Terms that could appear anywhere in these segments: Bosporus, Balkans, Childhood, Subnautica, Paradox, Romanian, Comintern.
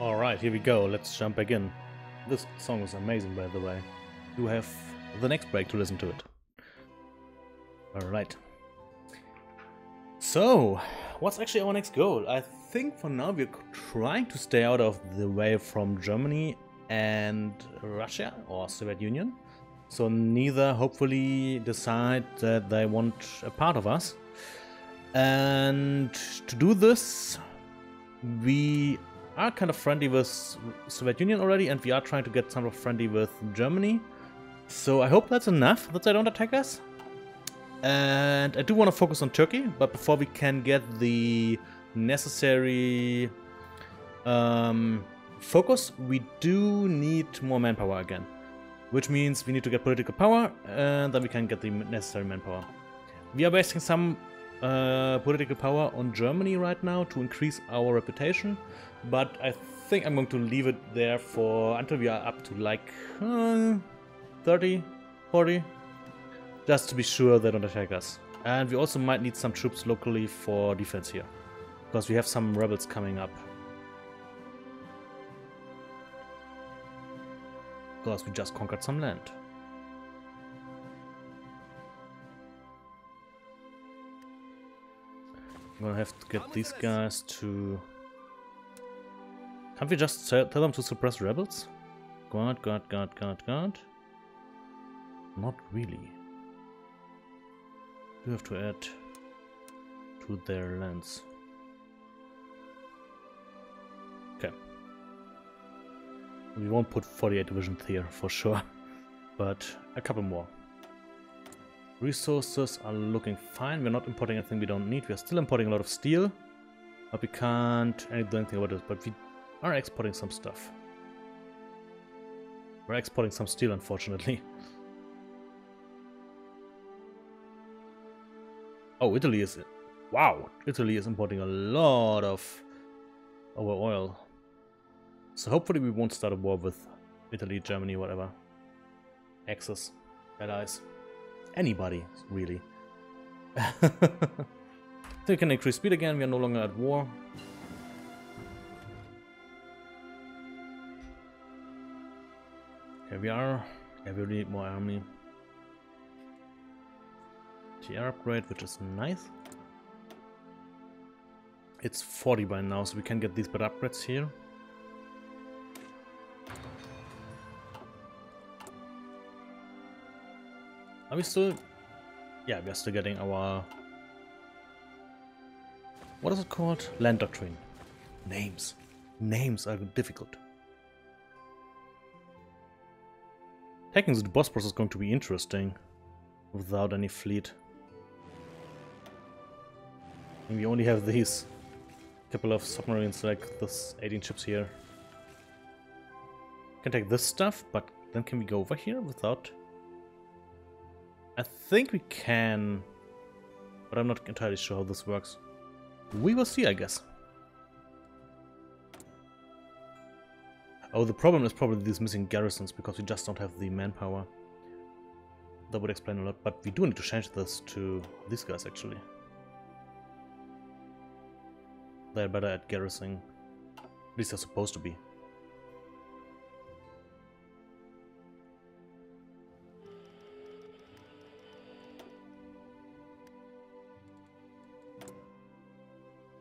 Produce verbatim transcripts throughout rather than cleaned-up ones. Alright, here we go, let's jump back in. This song is amazing, by the way. You have the next break to listen to it. Alright. So, what's actually our next goal? I think for now we're trying to stay out of the way from Germany and Russia or Soviet Union. So neither hopefully decide that they want a part of us. And to do this, we are kind of friendly with Soviet Union already, and we are trying to get sort of friendly with Germany. So I hope that's enough, that they don't attack us. And I do want to focus on Turkey, but before we can get the necessary um, focus, we do need more manpower again. Which means we need to get political power, and then we can get the necessary manpower. We are wasting some uh, political power on Germany right now to increase our reputation, but I think I'm going to leave it there for until we are up to like uh, thirty, forty, just to be sure they don't attack us. And we also might need some troops locally for defense here, because we have some rebels coming up. Because we just conquered some land. I'm gonna have to get these guys to... Can't we just tell them to suppress rebels? God, God, God, God, God. Not really. You have to add to their lands. Okay. We won't put forty-eight divisions here for sure, but a couple more. Resources are looking fine. We're not importing anything we don't need. We're still importing a lot of steel, but we can't do anything about it. But we are exporting some stuff. We're exporting some steel, unfortunately. Oh, Italy is... Wow! Italy is importing a lot of our oil. So hopefully we won't start a war with Italy, Germany, whatever. Axis, allies, anybody, really. So we can increase speed again, we are no longer at war. Here we are. Yeah, we need more army. T R upgrade, which is nice. It's forty by now, so we can get these better upgrades here. Are we still... Yeah, we are still getting our... What is it called? Land Doctrine. Names. Names are difficult. Taking the Bosporus is going to be interesting without any fleet. And we only have these couple of submarines, like this eighteen ships here. Can take this stuff, but then can we go over here without... I think we can, but I'm not entirely sure how this works. We will see, I guess. Oh, the problem is probably these missing garrisons, because we just don't have the manpower. That would explain a lot, but we do need to change this to these guys, actually. They're better at garrisoning. At least they're supposed to be.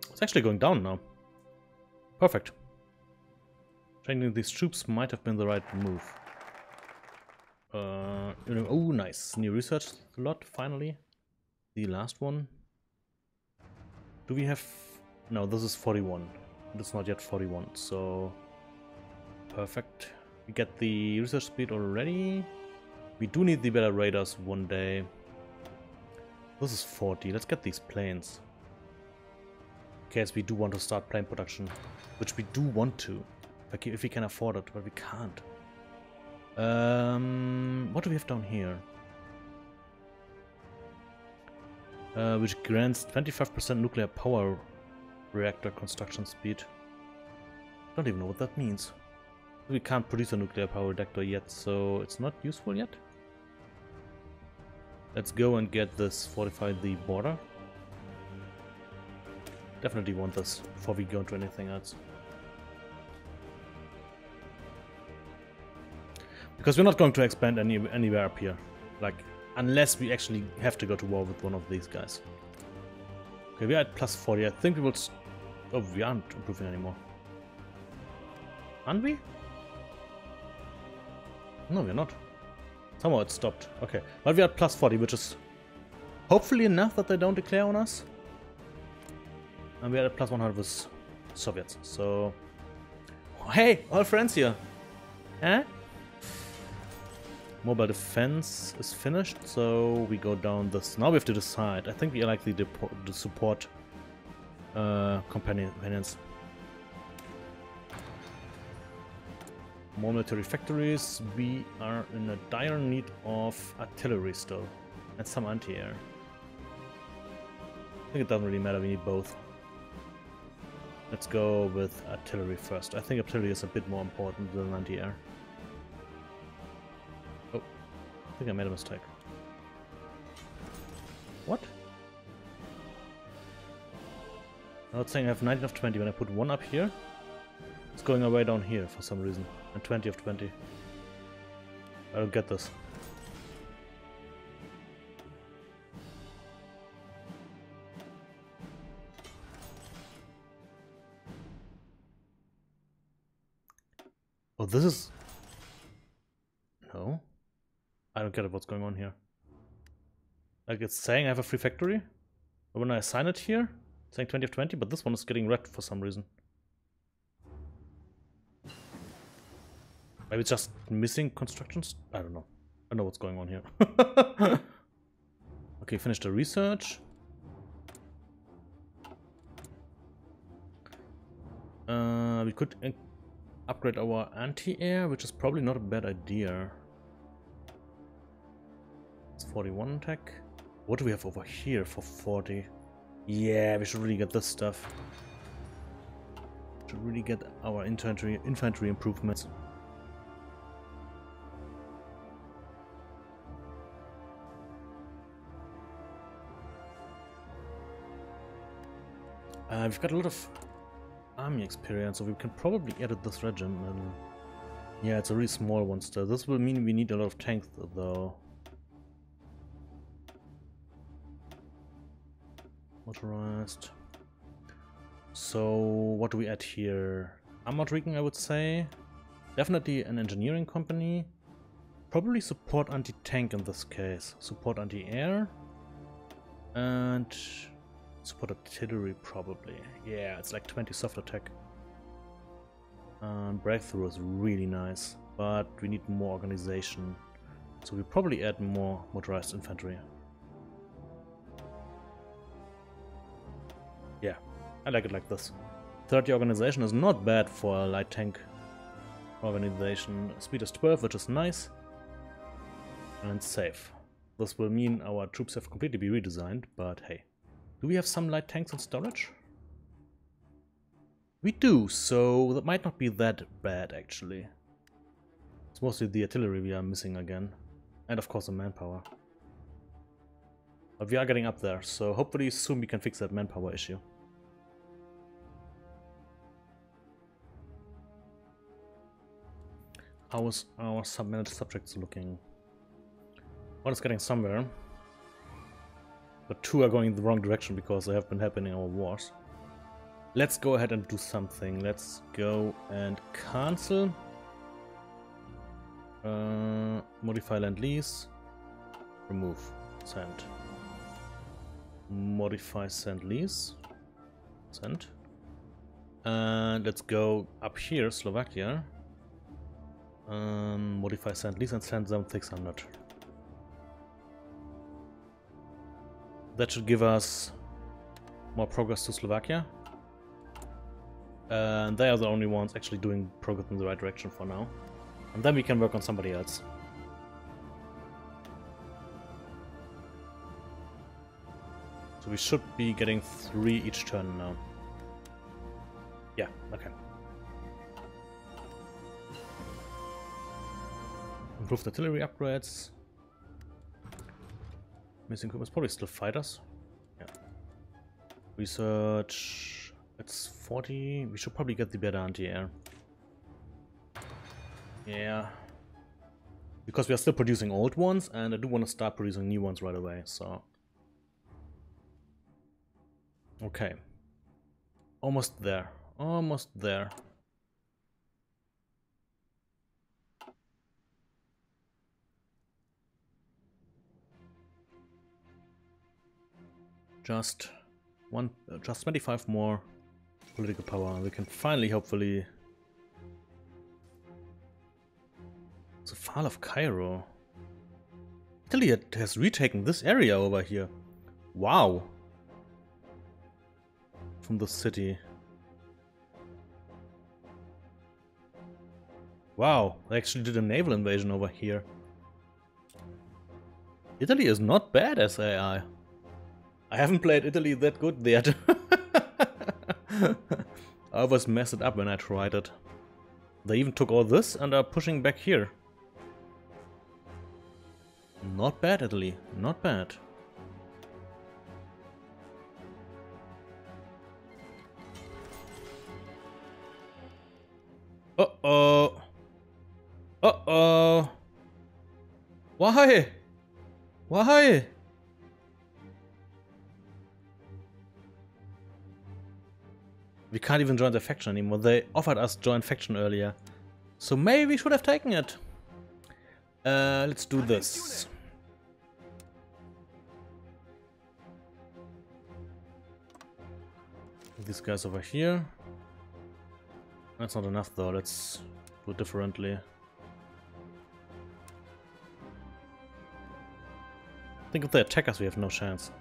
It's actually going down now. Perfect. Changing these troops might have been the right move. Uh, you know, oh, nice. New research slot, finally. The last one. Do we have... No, this is forty-one. It's not yet forty-one, so... Perfect. We get the research speed already. We do need the better radars one day. This is forty. Let's get these planes. In case we do want to start plane production, which we do want to, like if we can afford it, but we can't. Um, what do we have down here? Uh, which grants twenty-five percent nuclear power reactor construction speed. Don't even know what that means. We can't produce a nuclear power reactor yet, so it's not useful yet. Let's go and get this, fortify the border. Definitely want this before we go into anything else. Because we're not going to expand any, anywhere up here. Like, unless we actually have to go to war with one of these guys. Okay, we are at plus forty. I think we will... St oh, we aren't improving anymore. Aren't we? No, we're not. Somehow it stopped. Okay, but we are at plus forty, which is hopefully enough that they don't declare on us. And we are at plus one hundred with Soviets, so... Oh, hey, all friends here! Eh? Mobile defense is finished, so we go down this. Now we have to decide. I think we are likely to support uh, companions. More military factories. We are in a dire need of artillery still. And some anti-air. I think it doesn't really matter, we need both. Let's go with artillery first. I think artillery is a bit more important than anti-air. Oh, I think I made a mistake. What? Now it's saying I have nineteen of twenty. When I put one up here, it's going away down here for some reason. And twenty of twenty. I don't get this. Oh, this is... No. I don't get it, what's going on here. Like, it's saying I have a free factory. But when I assign it here, it's saying twenty of twenty, but this one is getting red for some reason. Maybe it's just missing constructions? I don't know. I don't know what's going on here. Okay, finish the research. Uh, we could... upgrade our anti-air, which is probably not a bad idea. It's forty-one attack. What do we have over here for forty? Yeah, we should really get this stuff. Should really get our infantry infantry improvements. Uh, we've got a lot of army experience, so we can probably edit this regiment. Yeah, it's a really small one still. This will mean we need a lot of tanks though. Motorized. So what do we add here? Armored rigging, I would say. Definitely an engineering company. Probably support anti-tank in this case. Support anti-air. And... support artillery probably. Yeah, it's like twenty soft attack. Um, breakthrough is really nice, but we need more organization, so we probably add more motorized infantry. Yeah, I like it like this. thirty organization is not bad for a light tank organization. Speed is twelve, which is nice. And safe. This will mean our troops have completely been redesigned, but hey. Do we have some light tanks in storage? We do, so that might not be that bad actually. It's mostly the artillery we are missing again. And of course the manpower. But we are getting up there, so hopefully soon we can fix that manpower issue. How is our sub-managed subjects looking? One is getting somewhere. But two are going in the wrong direction because they have been happening in our wars. Let's go ahead and do something. Let's go and cancel. Uh, modify land lease. Remove. Send. Modify send lease. Send. And let's go up here, Slovakia. Um, modify send lease and send them six hundred. That should give us more progress to Slovakia. And they are the only ones actually doing progress in the right direction for now. And then we can work on somebody else. So we should be getting three each turn now. Yeah, okay. Improved artillery upgrades. Missing equipment, probably still fighters. Yeah. Research. It's forty. We should probably get the better anti-air. Yeah. because we are still producing old ones, and I do want to start producing new ones right away, so... Okay. Almost there. Almost there. Just one, uh, just twenty-five more political power, and we can finally, hopefully... The fall of Cairo. Italy has retaken this area over here. Wow. From the city. Wow, they actually did a naval invasion over here. Italy is not bad as A I. I haven't played Italy that good yet. I always messed it up when I tried it. They even took all this and are pushing back here. Not bad, Italy. Not bad. Uh-oh. Uh-oh. Why? Why? We can't even join the faction anymore. They offered us joint faction earlier. So maybe we should have taken it. Uh, let's do this. These guys over here. That's not enough though, let's do it differently. I think if they attack us we have no chance.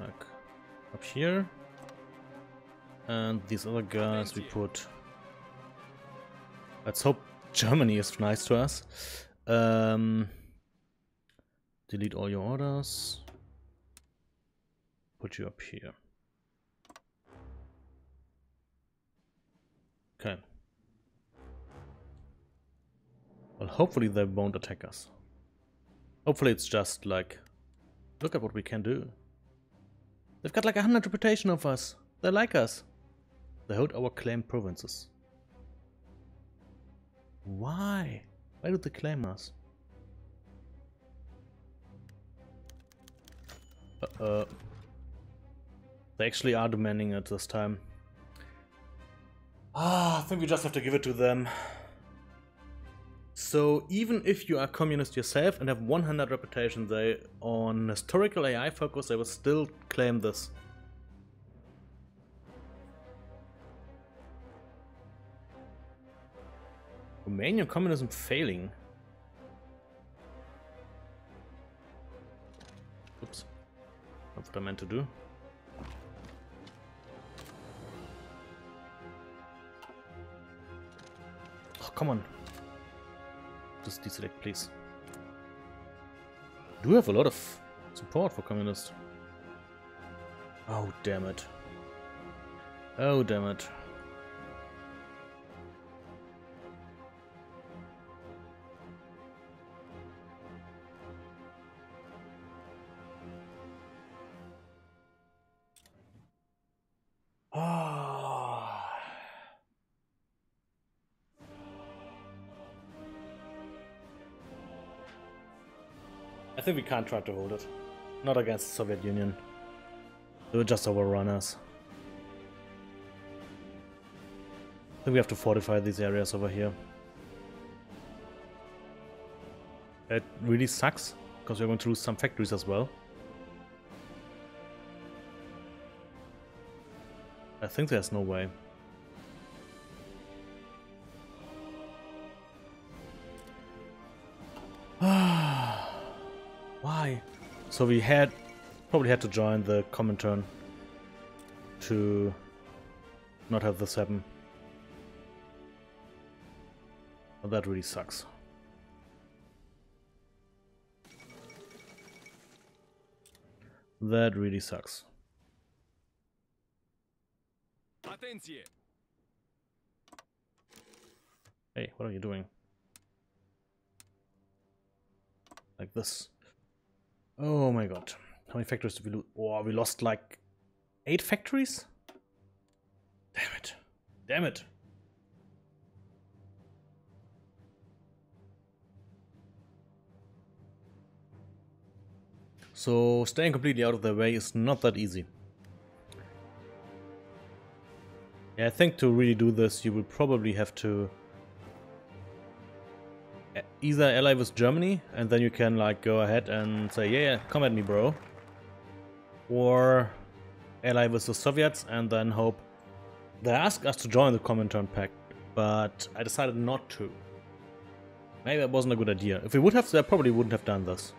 Like up here. And these other guys we put... Let's hope Germany is nice to us. Um... Delete all your orders. Put you up here. Okay. Well, hopefully they won't attack us. Hopefully it's just like, look at what we can do. They've got like a hundred reputation of us. They like us. They hold our claimed provinces. Why? Why do they claim us? Uh-oh. They actually are demanding it this time. Ah, I think we just have to give it to them. So even if you are communist yourself and have one hundred reputation, they, on historical A I focus, they will still claim this. Romanian communism failing. Oops. That's what I meant to do. Come on. Just deselect, please. Do have a lot of support for communists. Oh, damn it. Oh, damn it. I think we can't try to hold it. Not against the Soviet Union. They will just overrun us. I think we have to fortify these areas over here. It really sucks, because we're going to lose some factories as well. I think there's no way. So we had probably had to join the Comintern to not have this happen. Well, that really sucks. That really sucks. Hey, what are you doing? Like this. Oh my god. How many factories did we lose? Oh, we lost like eight factories? Damn it. Damn it. So staying completely out of their way is not that easy. Yeah, I think to really do this you will probably have to either ally with Germany and then you can like go ahead and say, yeah, yeah, come at me, bro. Or ally with the Soviets and then hope. They asked us to join the Comintern Pact, but I decided not to. Maybe that wasn't a good idea. If we would have, I probably wouldn't have done this.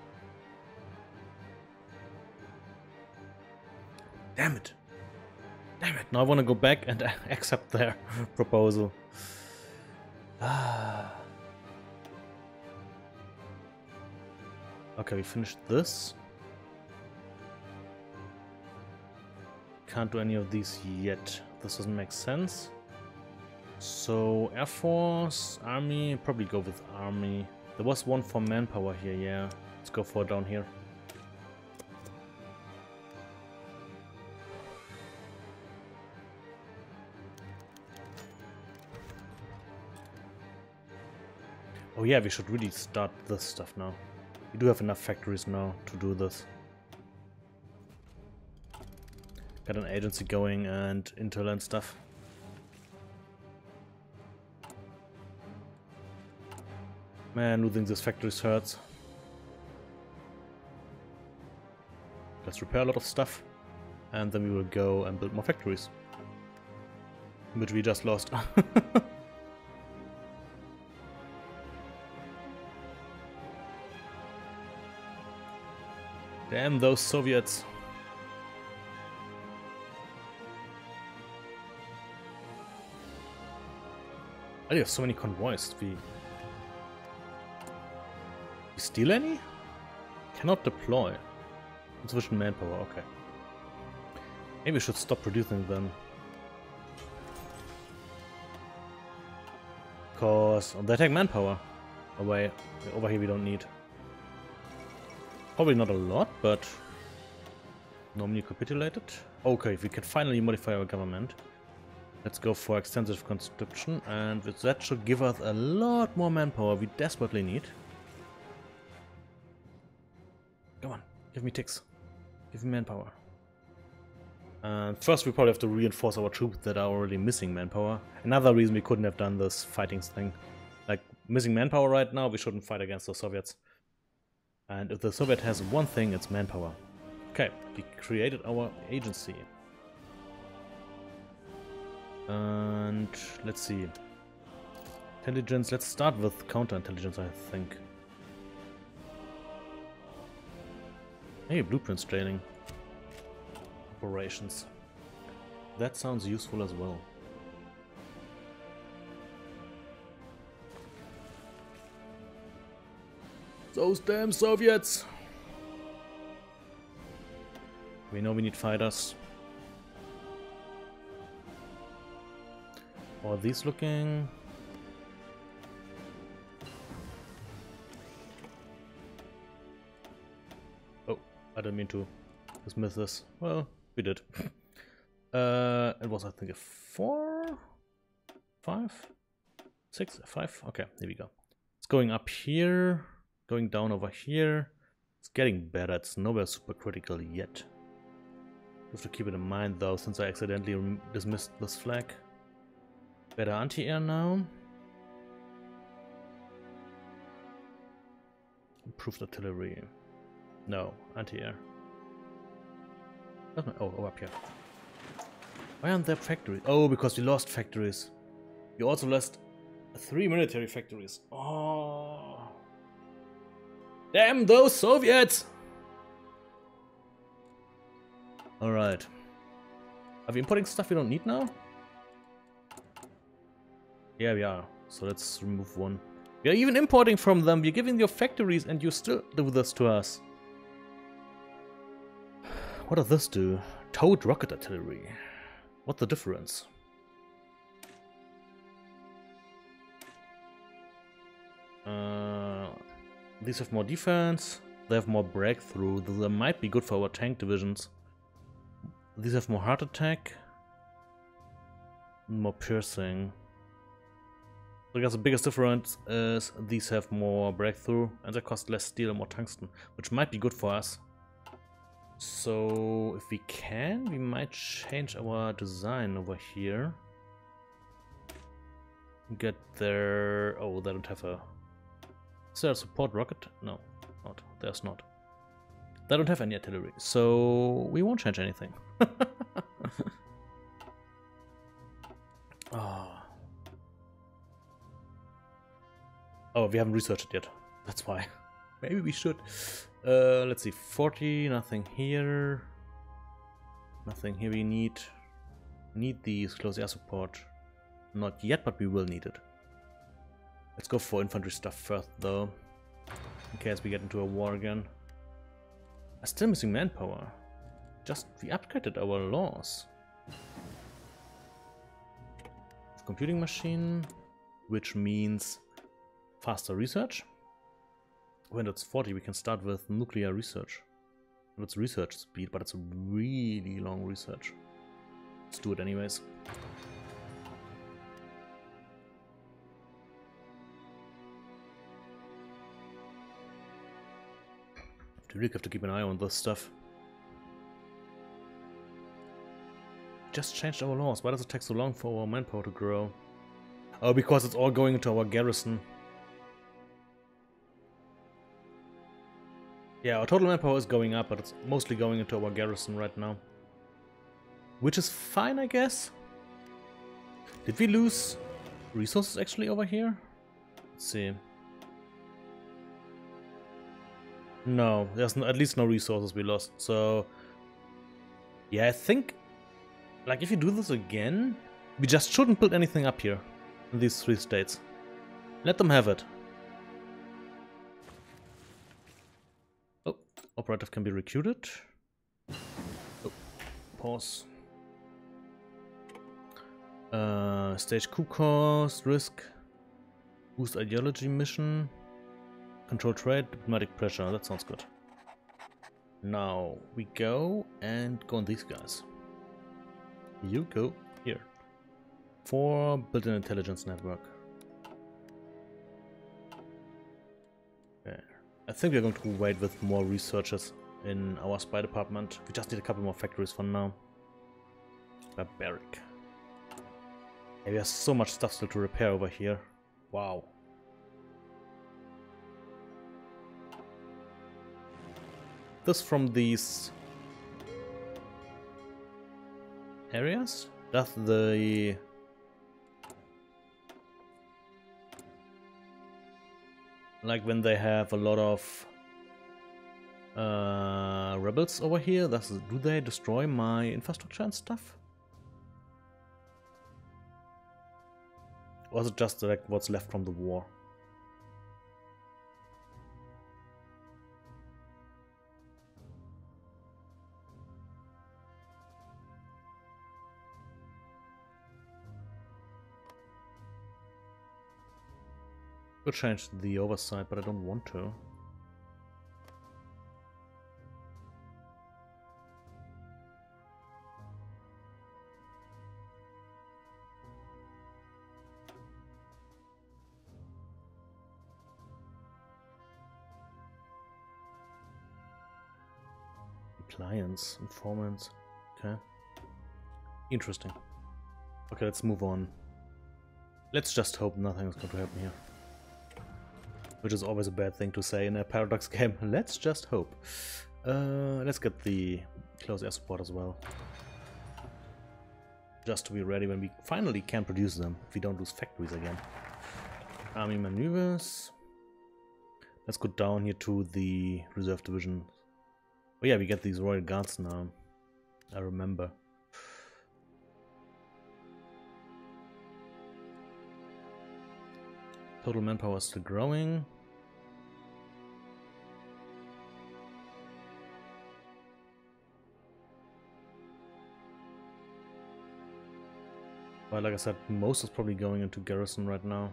Damn it. Damn it. Now I want to go back and accept their proposal. Okay, we finished this. Can't do any of these yet. This doesn't make sense. So Air Force, Army, probably go with Army. There was one for manpower here, yeah. Let's go for down here. Oh yeah, we should really start this stuff now. We do have enough factories now to do this. Got an agency going and interland stuff. Man, losing these factories hurts. Let's repair a lot of stuff and then we will go and build more factories, which we just lost. Damn those Soviets. I have so many convoys. We, we steal any? Cannot deploy. Insufficient manpower, okay. Maybe we should stop producing them. Because they take manpower away. Over here we don't need. Probably not a lot, but normally capitulated. Okay, if we can finally modify our government. Let's go for extensive conscription, and that should give us a lot more manpower we desperately need. Come on, give me ticks. Give me manpower. And first we probably have to reinforce our troops that are already missing manpower. Another reason we couldn't have done this fighting thing. Like, missing manpower right now, we shouldn't fight against the Soviets. And if the Soviet has one thing, it's manpower. Okay, we created our agency. And let's see. Intelligence, let's start with counterintelligence, I think. Hey, blueprints training. Operations. That sounds useful as well. Those damn Soviets! We know we need fighters. Or these looking. Oh, I didn't mean to dismiss this. Well, we did. uh, it was, I think, a four, five, six, five. Okay, there we go. It's going up here, going down over here. It's getting better. It's nowhere super critical yet. You have to keep it in mind though, since I accidentally dismissed this flag. Better anti-air now. Improved artillery. No, anti-air. Oh, oh, up here. Why aren't there factories? Oh, because we lost factories. We also lost three military factories. Oh. Damn those Soviets! Alright. Are we importing stuff we don't need now? Yeah, we are. So let's remove one. We are even importing from them. We're giving your factories and you still do this to us. What does this do? Towed rocket artillery. What's the difference? Uh, these have more defense. They have more breakthrough. They might be good for our tank divisions. These have more heart attack. More piercing. So I guess the biggest difference is these have more breakthrough and they cost less steel and more tungsten, which might be good for us. So if we can, we might change our design over here. Get there. Oh, they don't have a. Is there a support rocket? No, not. There's not. They don't have any artillery, so we won't change anything. oh. oh, we haven't researched it yet. That's why. Maybe we should. Uh, let's see. forty. Nothing here. Nothing here. We need need these close air support. Not yet, but we will need it. Let's go for infantry stuff first, though, in case we get into a war again. I'm still missing manpower. Just we upgraded our laws. Computing machine, which means faster research. When it's forty, we can start with nuclear research. It's research speed, but it's a really long research. Let's do it anyways. You really have to keep an eye on this stuff. Just changed our laws. Why does it take so long for our manpower to grow? Oh, because it's all going into our garrison. Yeah, our total manpower is going up, but it's mostly going into our garrison right now. Which is fine, I guess. Did we lose resources actually over here? Let's see. No, there's no, at least no resources we lost, so... Yeah, I think... Like, if you do this again... We just shouldn't build anything up here. In these three states. Let them have it. Oh, operative can be recruited. Oh, pause. Uh, stage coup cost, risk. Boost ideology mission. Control trade, diplomatic pressure, that sounds good. Now we go and go on these guys. You go here. For build an intelligence network. Okay. I think we're going to wait with more researchers in our spy department. We just need a couple more factories for now. Barbaric. Hey, we have so much stuff still to repair over here. Wow. This from these areas? Does the like when they have a lot of uh, rebels over here? Does do they destroy my infrastructure and stuff? Or is it just like what's left from the war? Could change the oversight, but I don't want to. Compliance, informants. Okay. Interesting. Okay, let's move on. Let's just hope nothing is going to happen here. Which is always a bad thing to say in a Paradox game. Let's just hope. Uh, let's get the close air support as well. Just to be ready when we finally can produce them. If we don't lose factories again. Army maneuvers. Let's go down here to the reserve division. Oh yeah, we get these royal guards now. I remember. Total manpower is still growing. But like I said, most is probably going into garrison right now.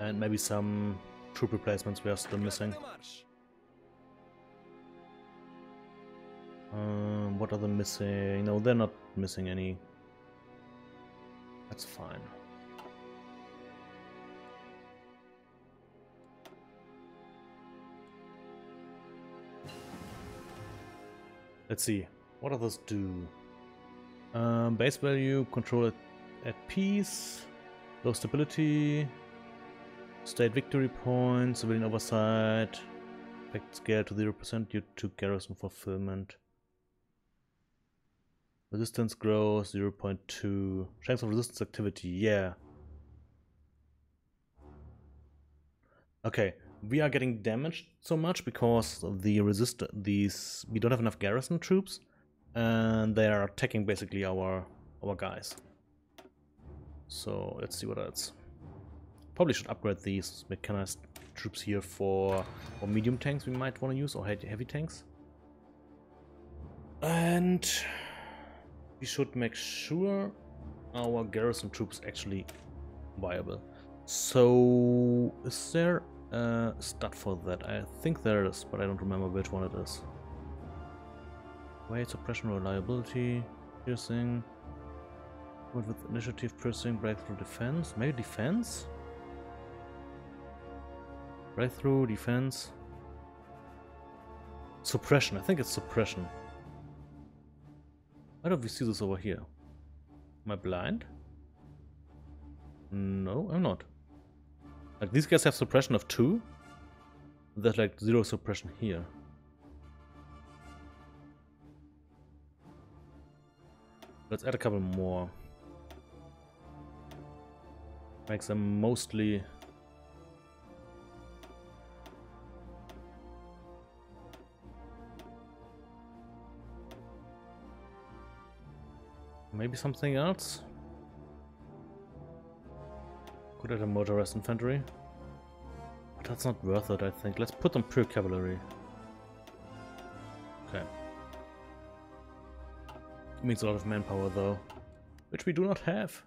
And maybe some troop replacements we are still missing. Um, what are they missing? No, they're not missing any. That's fine. Let's see. What do those do? Um, base value, control it at peace, low stability, state victory points, civilian oversight, effect scale to zero percent due to garrison fulfillment. Resistance growth zero point two. Strength of resistance activity, yeah. Okay, we are getting damaged so much because of the resist these we don't have enough garrison troops and they are attacking basically our our guys. So let's see what else. Probably should upgrade these mechanized troops here for or medium tanks we might want to use, or heavy tanks. And we should make sure our garrison troops actually viable. So is there a stat for that? I think there is, but I don't remember which one it is. Weight, suppression, reliability, piercing, with initiative, piercing, breakthrough, defense. Maybe defense? Breakthrough, defense. Suppression, I think it's suppression. Why don't we see this over here? Am I blind? No, I'm not. Like, these guys have suppression of two. There's like zero suppression here. Let's add a couple more. Makes them mostly... Maybe something else? Could add a motorized infantry. But that's not worth it, I think. Let's put them pure cavalry. Okay. It means a lot of manpower though, which we do not have.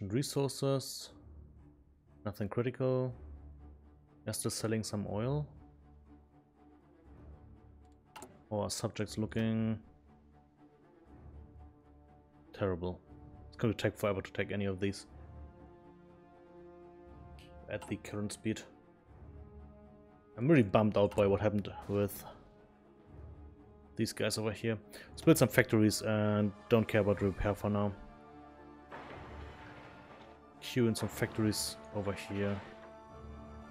And resources. Nothing critical. They're still selling some oil. Or our subjects looking terrible. It's going to take forever to take any of these at the current speed. I'm really bummed out by what happened with these guys over here. Split some factories and don't care about repair for now. Queue in some factories over here,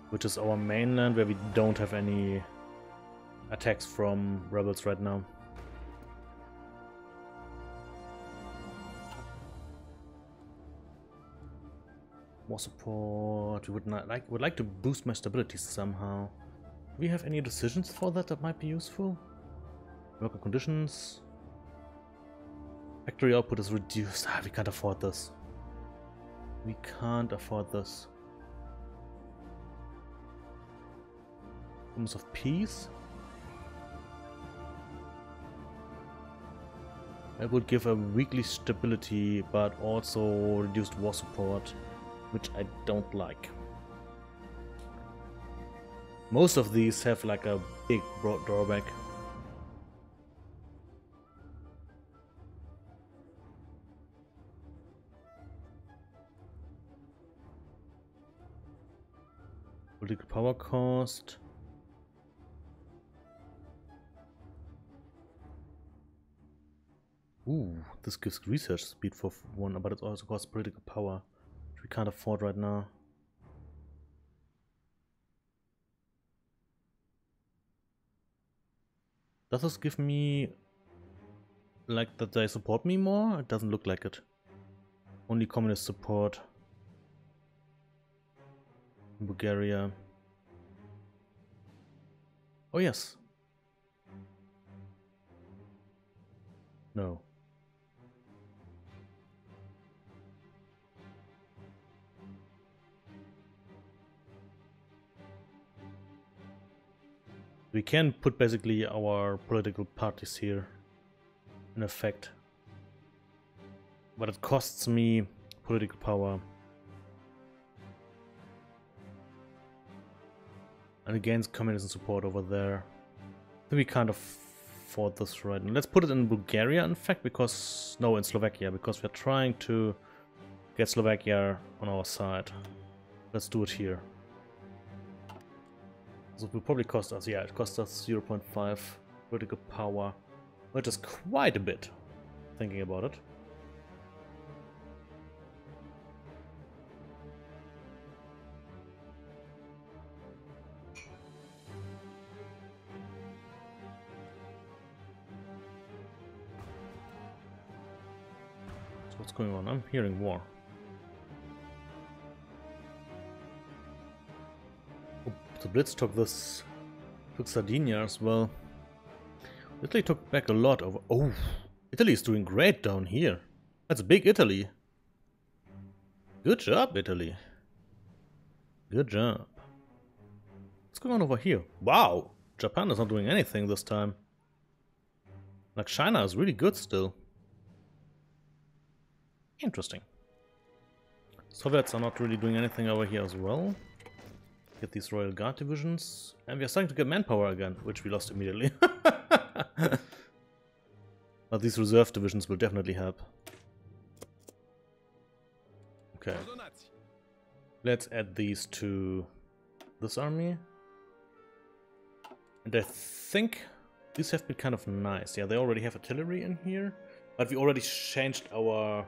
which is our mainland where we don't have any attacks from rebels right now. More support. We would not like would like to boost my stability somehow. Do we have any decisions for that that might be useful? Worker conditions. Factory output is reduced. Ah, we can't afford this. We can't afford this. Rooms of peace. That would give a weekly stability, but also reduced war support, which I don't like. Most of these have like a big broad drawback. Political power cost. Ooh, this gives research speed for one, but it also costs political power. We can't afford right now. Does this give me like that they support me more? It doesn't look like it. Only communist support. Bulgaria. Oh yes. No. We can put basically our political parties here in effect, but it costs me political power and it gains communism support over there. I think we can't afford this right now. Let's put it in Bulgaria in fact, because no, in Slovakia, because we're trying to get Slovakia on our side. Let's do it here. So it will probably cost us, yeah, it costs us zero point five critical power, which is quite a bit, thinking about it. So what's going on? I'm hearing war. The Blitz took this, took Sardinia as well. Italy took back a lot of. Oh, Italy is doing great down here. That's big Italy. Good job, Italy. Good job. What's going on over here? Wow, Japan is not doing anything this time. Like China is really good still. Interesting. Soviets are not really doing anything over here as well. Get these Royal Guard divisions, and we are starting to get manpower again, which we lost immediately. But these reserve divisions will definitely help. Okay, let's add these to this army, and I think these have been kind of nice. Yeah, they already have artillery in here, but we already changed our.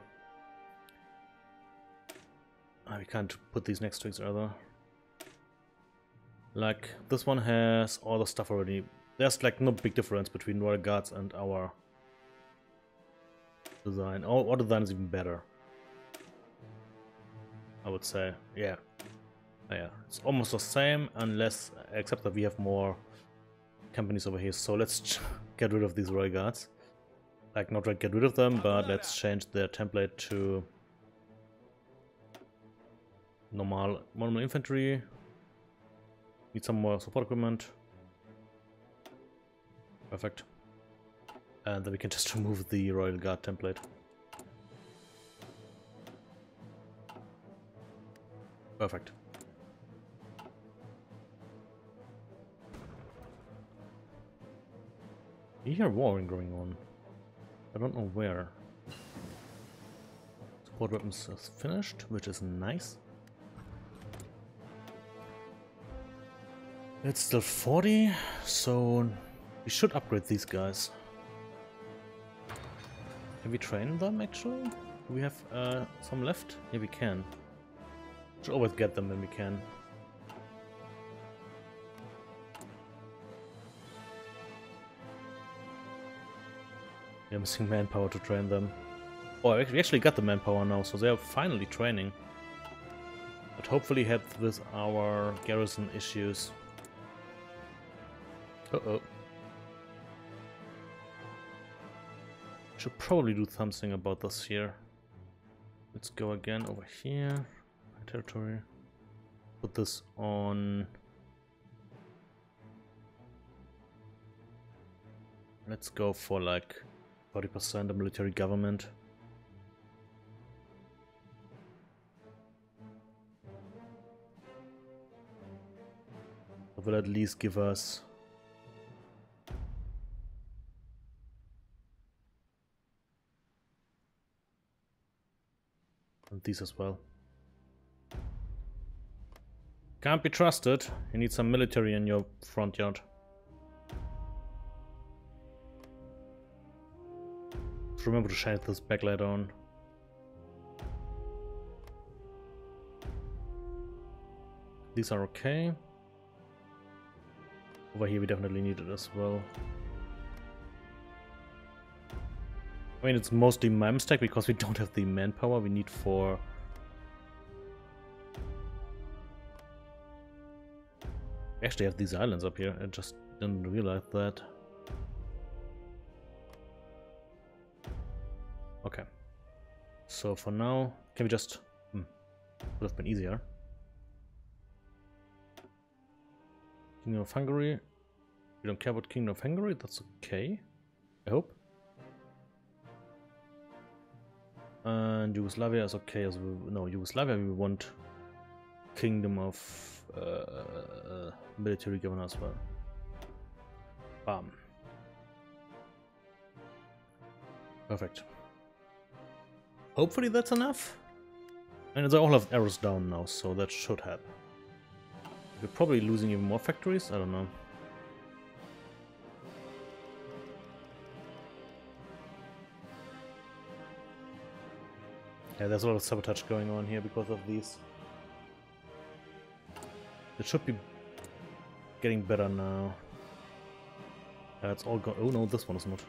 Oh, we can't put these next to each other. Like, this one has all the stuff already. There's like no big difference between Royal Guards and our design. Oh, our design is even better, I would say. Yeah. Oh, yeah. It's almost the same, unless, except that we have more companies over here. So let's get rid of these Royal Guards. Like, not right get rid of them, but let's change their template to normal, normal infantry. Need some more support equipment. Perfect. And then we can just remove the Royal Guard template. Perfect. We hear warring going on. I don't know where. Support weapons is finished, which is nice. It's still forty, so we should upgrade these guys. Can we train them actually? Do we have uh, some left? Yeah, we can. We should always get them when we can. We're missing manpower to train them. Oh, we actually got the manpower now, so they are finally training. But hopefully helped with our garrison issues. Uh-oh. Should probably do something about this here. Let's go again over here. My territory. Put this on. Let's go for like forty percent of military government. That will at least give us these as well. Can't be trusted. You need some military in your front yard. Just remember to shade this back later on. These are okay. Over here we definitely need it as well. I mean, it's mostly my mistake because we don't have the manpower we need for we actually have these islands up here. I just didn't realize that. Okay, so for now, can we just hmm, would have been easier. Kingdom of Hungary. We don't care about Kingdom of Hungary. That's okay, I hope. And Yugoslavia is okay as well. No, Yugoslavia we want Kingdom of uh, military governor as well. Bam. Perfect. Hopefully that's enough. And they all have arrows down now, so that should help. We're probably losing even more factories, I don't know. Yeah, there's a lot of sabotage going on here because of these. It should be getting better now. Yeah, it's all gone. Oh no, this one is not.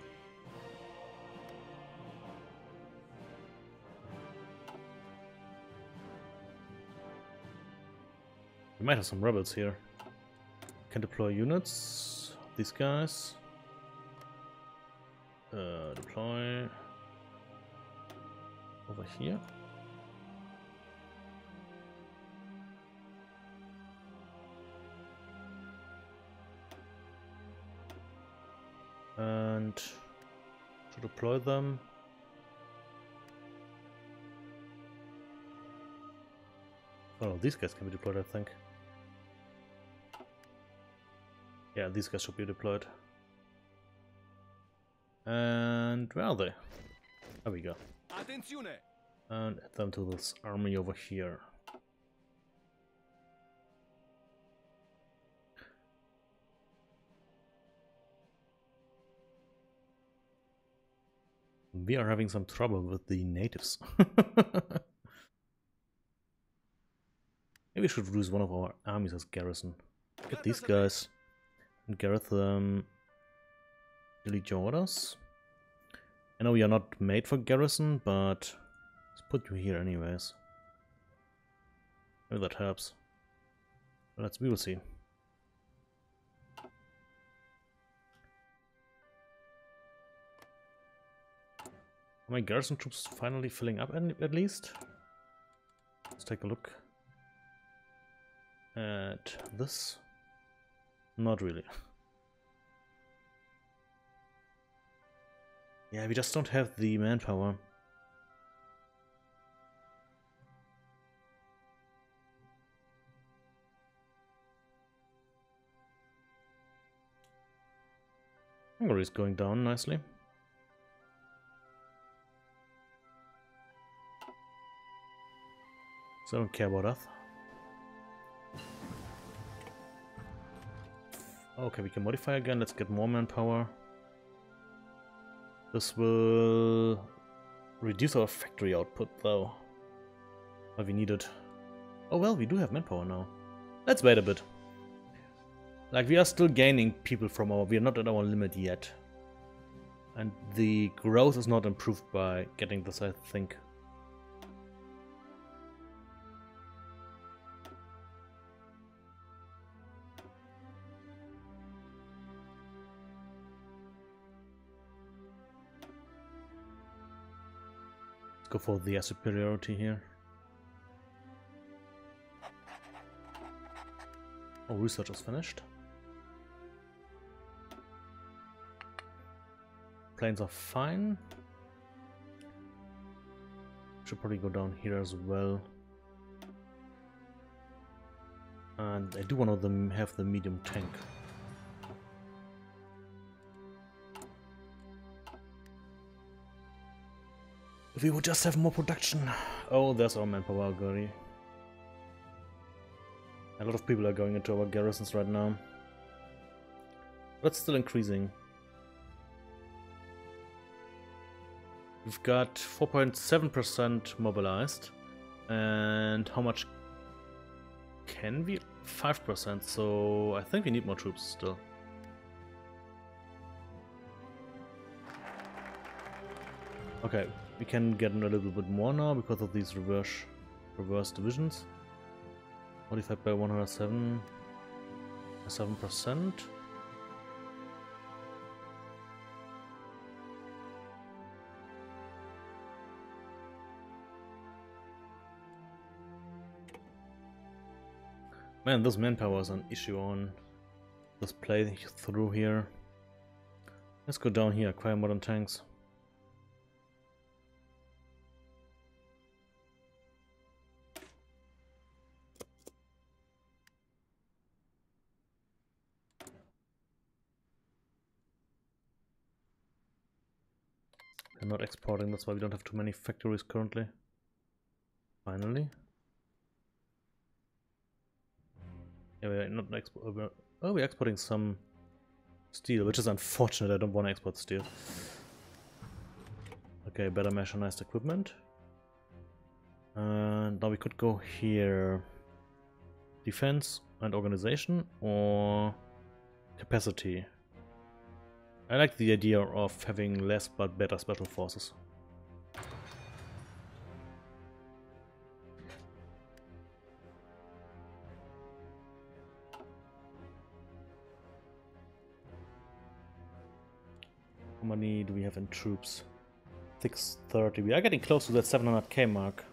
We might have some rebels here. Can deploy units. These guys. Uh, deploy. Over here. And to deploy them. Oh, these guys can be deployed, I think. Yeah, these guys should be deployed. And where are they? There we go. And add them to this army over here. We are having some trouble with the natives. Maybe we should use one of our armies as garrison. Get these guys and garrison them. Delete your orders. I know you're not made for garrison, but let's put you here anyways. Maybe that helps. Let's, we will see. Are my garrison troops finally filling up at, at least? Let's take a look at this. Not really. Yeah, we just don't have the manpower. Hungary is going down nicely. So I don't care about us. Okay, we can modify again. Let's get more manpower. This will reduce our factory output, though. But we need it. Oh well, we do have manpower now. Let's wait a bit. Like, we are still gaining people from our... We are not at our limit yet. And the growth is not improved by getting this, I think. Go for the superiority here. Oh, research is finished. Planes are fine. Should probably go down here as well. And I do want to have the medium tank. If we would just have more production. Oh, there's our manpower already. A lot of people are going into our garrisons right now. But it's still increasing. We've got four point seven percent mobilized. And how much can we? five percent, so I think we need more troops still. Okay. We can get in a little bit more now because of these reverse reverse divisions. Modified by one hundred seven, seven percent. Man, this manpower is an issue on this play through here. Let's go down here, acquire modern tanks. They're not exporting, that's why we don't have too many factories currently. Finally. Yeah, we're not expo- oh, we're exporting some steel, which is unfortunate. I don't want to export steel. Okay, better mechanized equipment. And now we could go here. Defense and organization or capacity. I like the idea of having less but better special forces. How many do we have in troops? six thirty. We are getting close to that seven hundred K mark.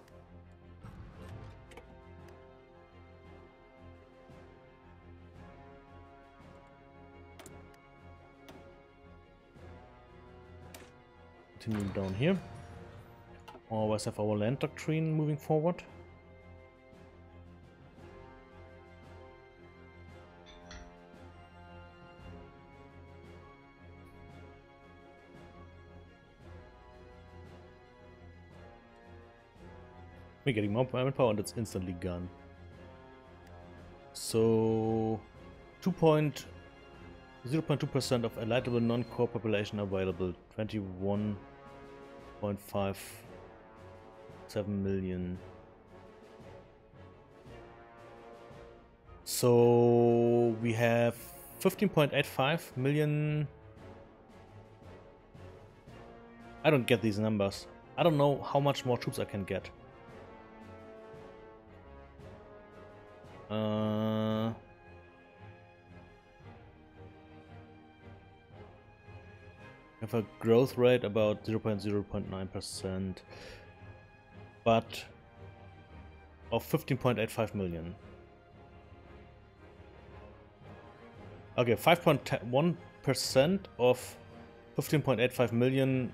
Continue down here. Always have our land doctrine moving forward. We're getting more manpower and it's instantly gone. So zero point two percent of elitable non-core population available. twenty-one point five seven million. So we have fifteen point eight five million. I don't get these numbers. I don't know how much more troops I can get. Uh, have a growth rate about zero point zero nine percent, but of fifteen point eight five million. Okay, five point one percent of fifteen point eight five million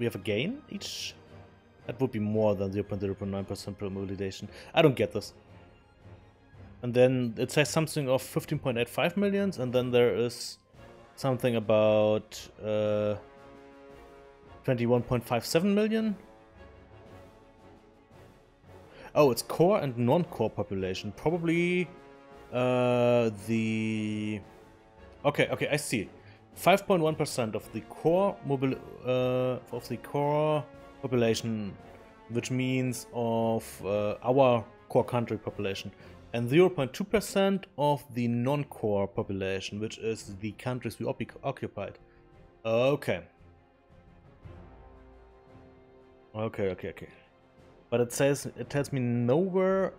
we have a gain each? That would be more than zero point zero nine percent per mobilization. I don't get this. And then it says something of fifteen point eight five millions, and then there is something about uh, twenty-one point five seven million. Oh, it's core and non-core population. Probably uh, the... Okay, okay, I see. five point one percent of the core mobile uh, of the core population, which means of uh, our core country population. And zero point two percent of the non-core population, which is the countries we occupied. Okay. Okay, okay, okay. But it says, it tells me nowhere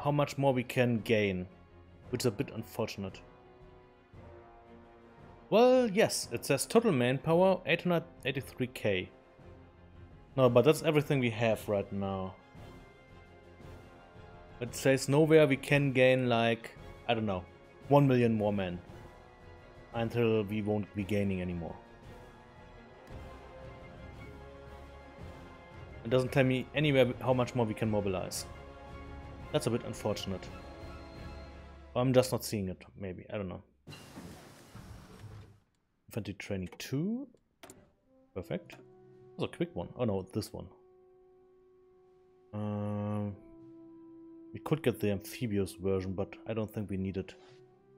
how much more we can gain, which is a bit unfortunate. Well, yes, it says total manpower eight hundred eighty-three K. No, but that's everything we have right now. It says nowhere we can gain, like, I don't know, one million more men until we won't be gaining anymore. It doesn't tell me anywhere how much more we can mobilize. That's a bit unfortunate. I'm just not seeing it, maybe. I don't know. Infantry training two. Perfect. That was a quick one. Oh no, this one. Um... We could get the amphibious version, but I don't think we need it.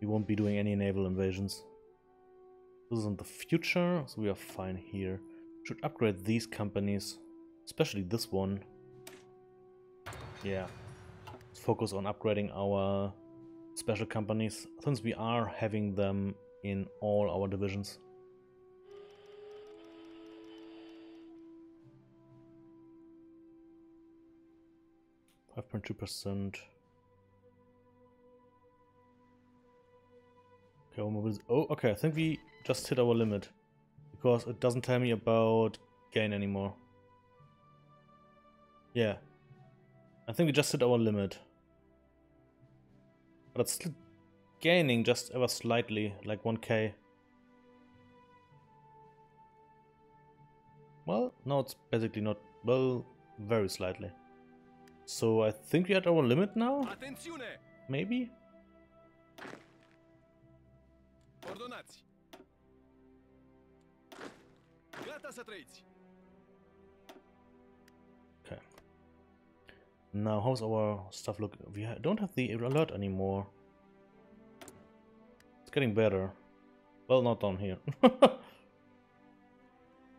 We won't be doing any naval invasions. This isn't the future, so we are fine here. Should upgrade these companies, especially this one. Yeah. Let's focus on upgrading our special companies, since we are having them in all our divisions. five point two percent. Okay, oh, okay, I think we just hit our limit, because it doesn't tell me about gain anymore. Yeah, I think we just hit our limit. But it's still gaining just ever slightly, like one K. Well, no, it's basically not, well, very slightly. So I think we're at our limit now? Maybe? Okay. Now how's our stuff look? We don't have the alert anymore. getting better. Well, not on here.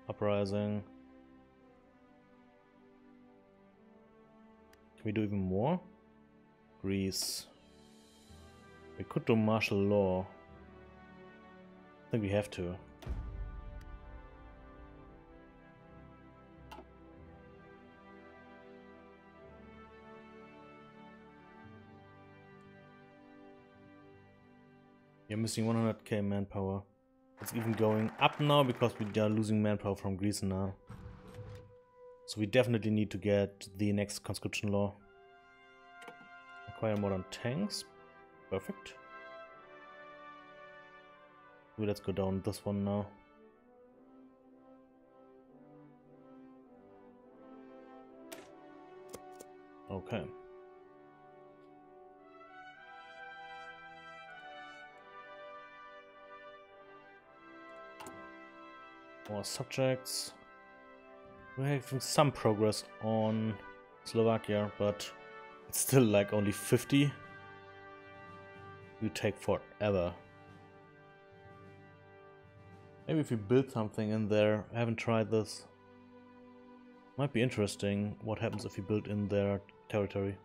Uprising. Can we do even more? Greece. We could do martial law. I think we have to. You're missing one hundred K manpower. It's even going up now because we are losing manpower from Greece now. So we definitely need to get the next conscription law. Acquire modern tanks. Perfect. Well, let's go down this one now. Okay. More subjects. We're having some progress on Slovakia, but it's still like only fifty. You take forever. Maybe if we build something in there, I haven't tried this. Might be interesting what happens if we build in their territory.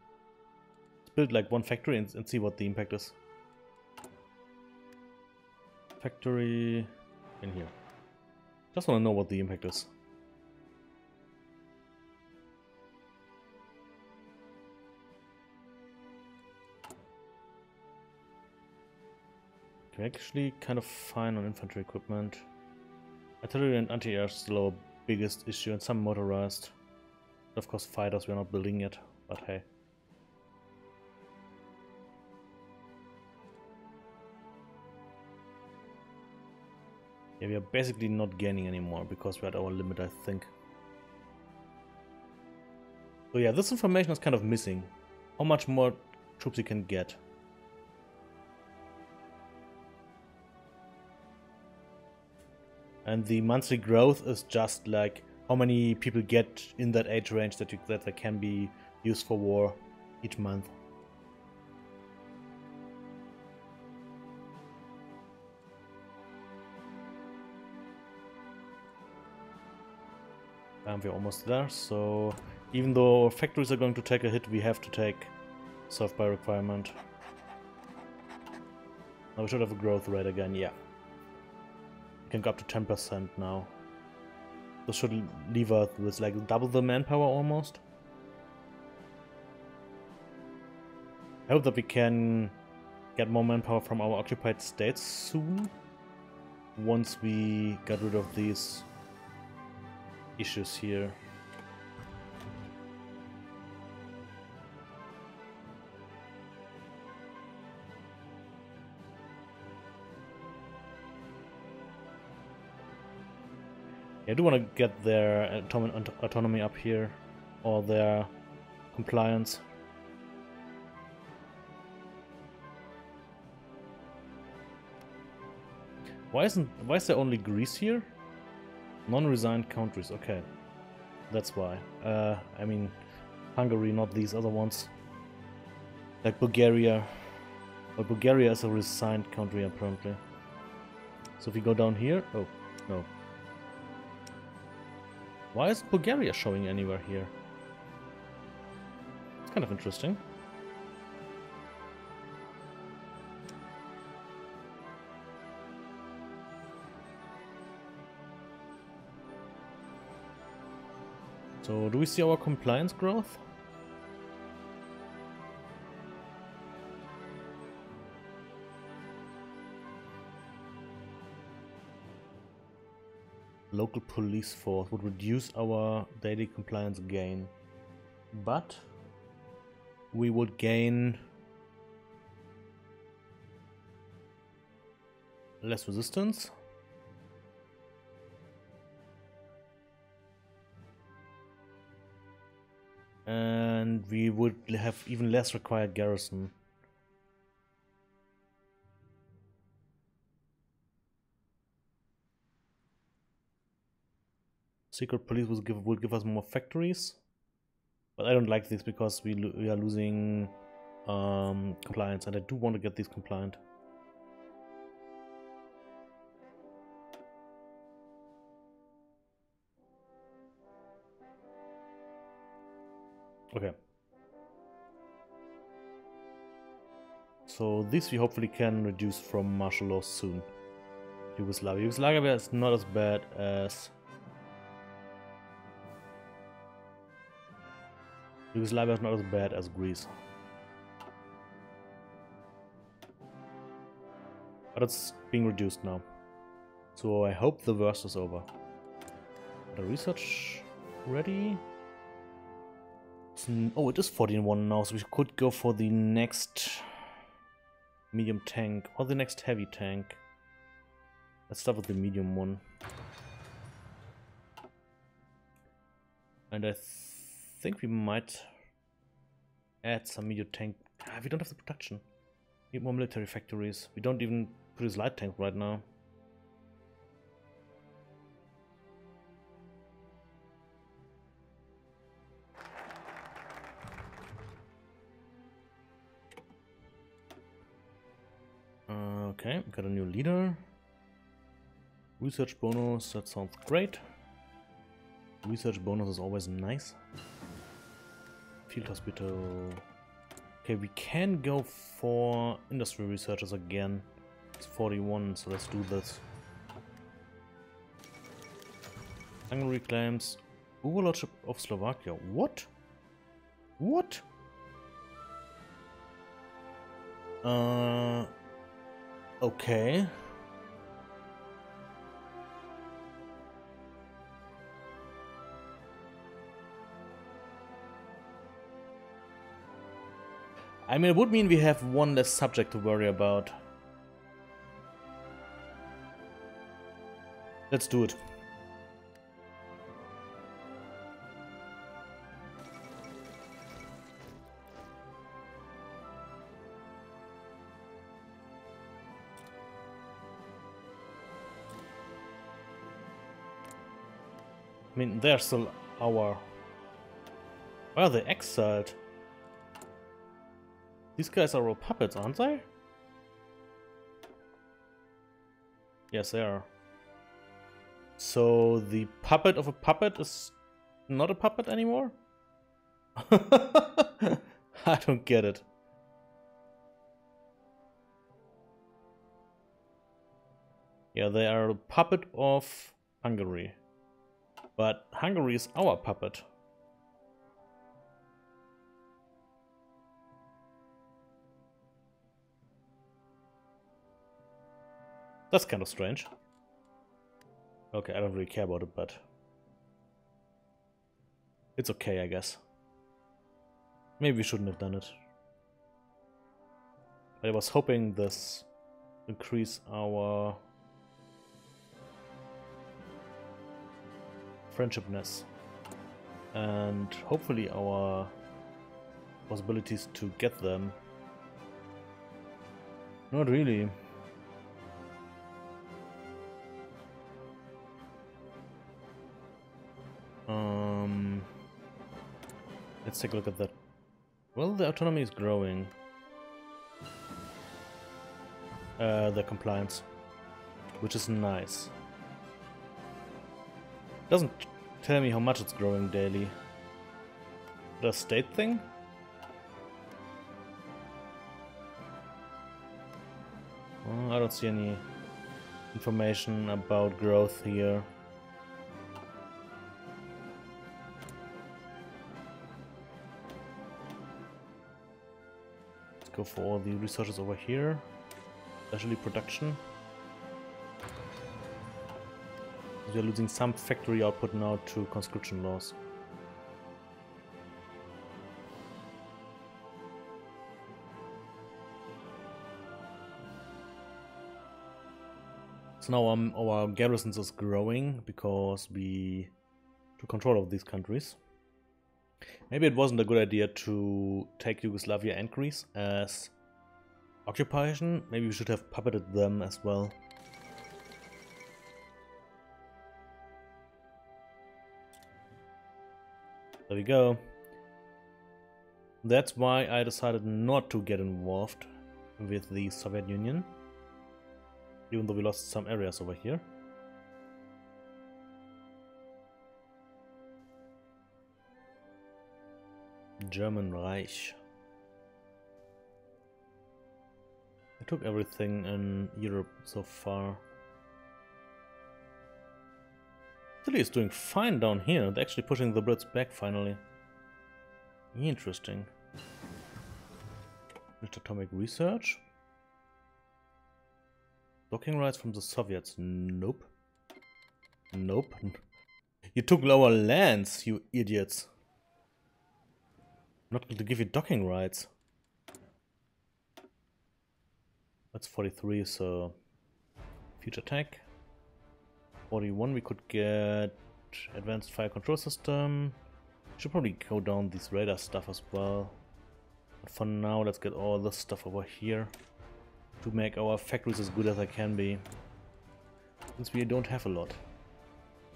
Let's build like one factory and, and see what the impact is. Factory in here. Just want to know what the impact is. We're actually kind of fine on infantry equipment. Artillery and anti-air is still our biggest issue, and some motorized. Of course, fighters we're not building yet, but hey. Yeah, we are basically not gaining anymore because we're at our limit, I think. So yeah, this information is kind of missing. How much more troops you can get. And the monthly growth is just like how many people get in that age range that you, that they can be used for war each month. And we're almost there, so even though our factories are going to take a hit, we have to take serve by requirement. Now we should have a growth rate again, yeah. We can go up to ten percent now. This should leave us with like double the manpower almost. I hope that we can get more manpower from our occupied states soon, once we get rid of these issues here. Yeah, I do want to get their autonomy up here, or their compliance. Why isn't why is there only Greece here? Non-resigned countries, okay. That's why. Uh, I mean, Hungary, not these other ones. Like Bulgaria. But Bulgaria is a resigned country, apparently. So if we go down here... Oh, no. Why is Bulgaria showing anywhere here? It's kind of interesting. So, do we see our compliance growth? Local police force would reduce our daily compliance gain, but we would gain less resistance. And we would have even less required garrison. Secret police would give, would give us more factories. But I don't like this because we, lo we are losing um, compliance, and I do want to get these compliant. Okay. So this we hopefully can reduce from martial law soon. Yugoslavia. Yugoslavia is not as bad as... Yugoslavia is not as bad as Greece. But it's being reduced now. So I hope the worst is over. The research ready? Oh, it is fourteen one now, so we could go for the next medium tank or the next heavy tank. Let's start with the medium one. And I th think we might add some medium tank. Ah, we don't have the production. We need more military factories. We don't even produce light tank right now. Okay, we got a new leader. Research bonus, that sounds great. Research bonus is always nice. Field hospital. Okay, we can go for industry researchers again. It's forty-one, so let's do this. Hungary claims overlordship of Slovakia. What? What? Uh... Okay. I mean, it would mean we have one less subject to worry about. Let's do it. I mean, they're still our... Well, they exiled. These guys are all puppets, aren't they? Yes, they are. So the puppet of a puppet is not a puppet anymore? I don't get it. Yeah, they are a puppet of Hungary. But Hungary is our puppet. That's kind of strange. Okay, I don't really care about it, but... It's okay, I guess. Maybe we shouldn't have done it. But I was hoping this increase our... friendshipness and hopefully our possibilities to get them. Not really. Um, let's take a look at that. Well, the autonomy is growing. Uh, the compliance, which is nice. Doesn't tell me how much it's growing daily. The state thing? Well, I don't see any information about growth here. Let's go for all the resources over here, especially production. We are losing some factory output now to conscription laws. So now um, our garrisons is growing because we took control of these countries. Maybe it wasn't a good idea to take Yugoslavia and Greece as occupation. Maybe we should have puppeted them as well. There we go. That's why I decided not to get involved with the Soviet Union, even though we lost some areas over here. German Reich. I took everything in Europe so far. Italy is doing fine down here. They're actually pushing the Brits back finally. Interesting. British atomic research. Blocking rights from the Soviets. Nope. Nope. You took lower lands, you idiots. I'm not going to give you docking rights. That's forty-three, so future attack. forty-one, we could get advanced fire control system. Should probably go down these radar stuff as well. But for now, let's get all this stuff over here to make our factories as good as they can be. Since we don't have a lot.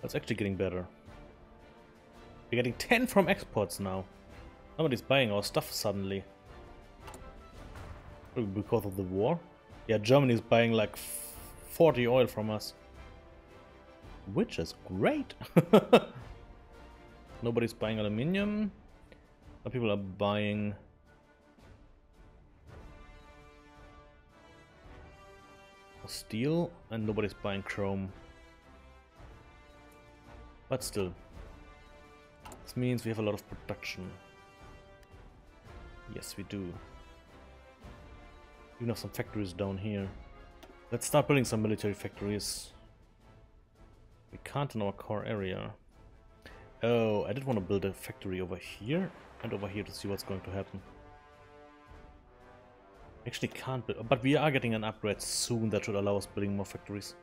That's actually getting better. We're getting ten from exports now. Nobody's buying our stuff suddenly. Probably because of the war. Yeah, Germany's buying like forty oil from us. Which is great. Nobody's buying aluminium. But people are buying... steel, and nobody's buying chrome. But still. This means we have a lot of production. Yes, we do. We have some factories down here. Let's start building some military factories. We can't in our core area. Oh, I did want to build a factory over here and over here to see what's going to happen. Actually can't build, but we are getting an upgrade soon that should allow us building more factories.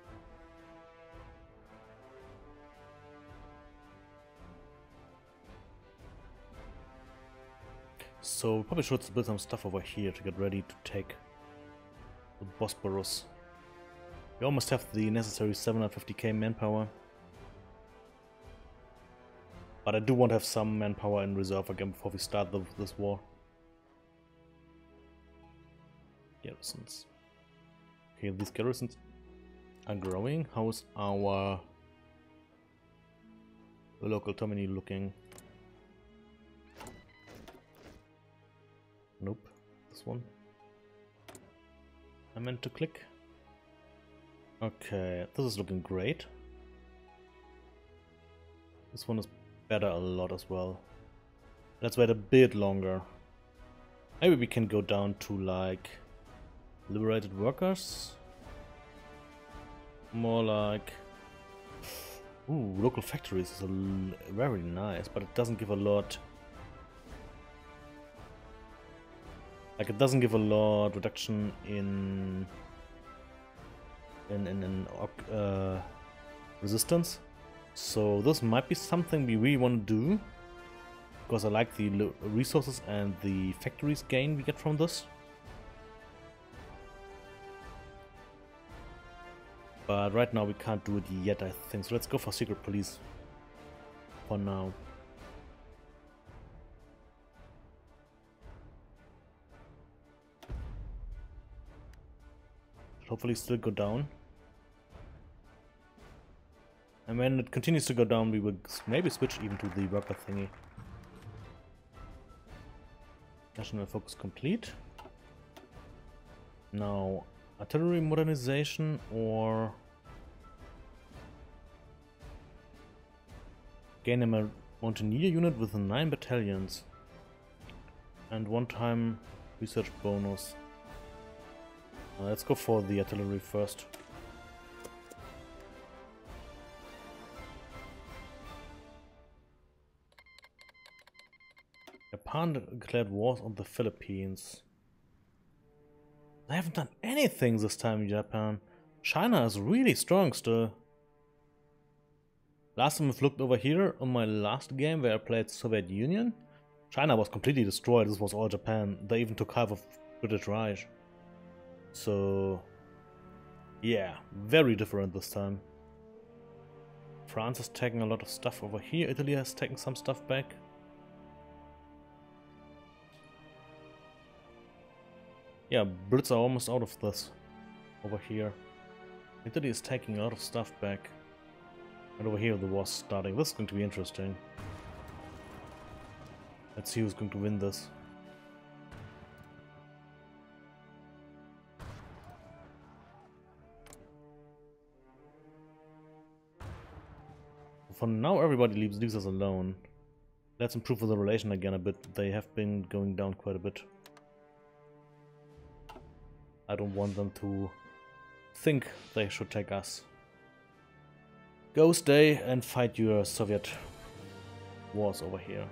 So we probably should build some stuff over here to get ready to take the Bosporus. We almost have the necessary seven hundred fifty K manpower. But I do want to have some manpower in reserve again before we start the, this war. Garrisons. Okay, these garrisons are growing. How's our local Tomini looking? Nope, this one. I meant to click. Okay, this is looking great. This one is better a lot as well. Let's wait a bit longer. Maybe we can go down to like liberated workers. More like... Ooh, local factories is a very nice, but it doesn't give a lot. Like it doesn't give a lot reduction in in in, in uh, resistance, so this might be something we really want to do because I like the resources and the factories gain we get from this. But right now we can't do it yet, I think. So let's go for secret police for now. Hopefully still go down, and when it continues to go down we will maybe switch even to the worker thingy. National focus complete. Now artillery modernization or gain a mountaineer unit with nine battalions and one time research bonus. Uh, let's go for the artillery first. Japan declared wars on the Philippines. They haven't done anything this time in Japan. China is really strong still. Last time I've looked over here, on my last game where I played Soviet Union, China was completely destroyed. This was all Japan. They even took half of British Reich. So, yeah, very different this time. France is taking a lot of stuff over here. Italy has taken some stuff back. Yeah, Brits are almost out of this over here. Italy is taking a lot of stuff back. And over here the war's starting. This is going to be interesting. Let's see who's going to win this. For now, everybody leaves, leaves us alone. Let's improve the relation again a bit. They have been going down quite a bit. I don't want them to think they should take us. Go stay and fight your Soviet wars over here.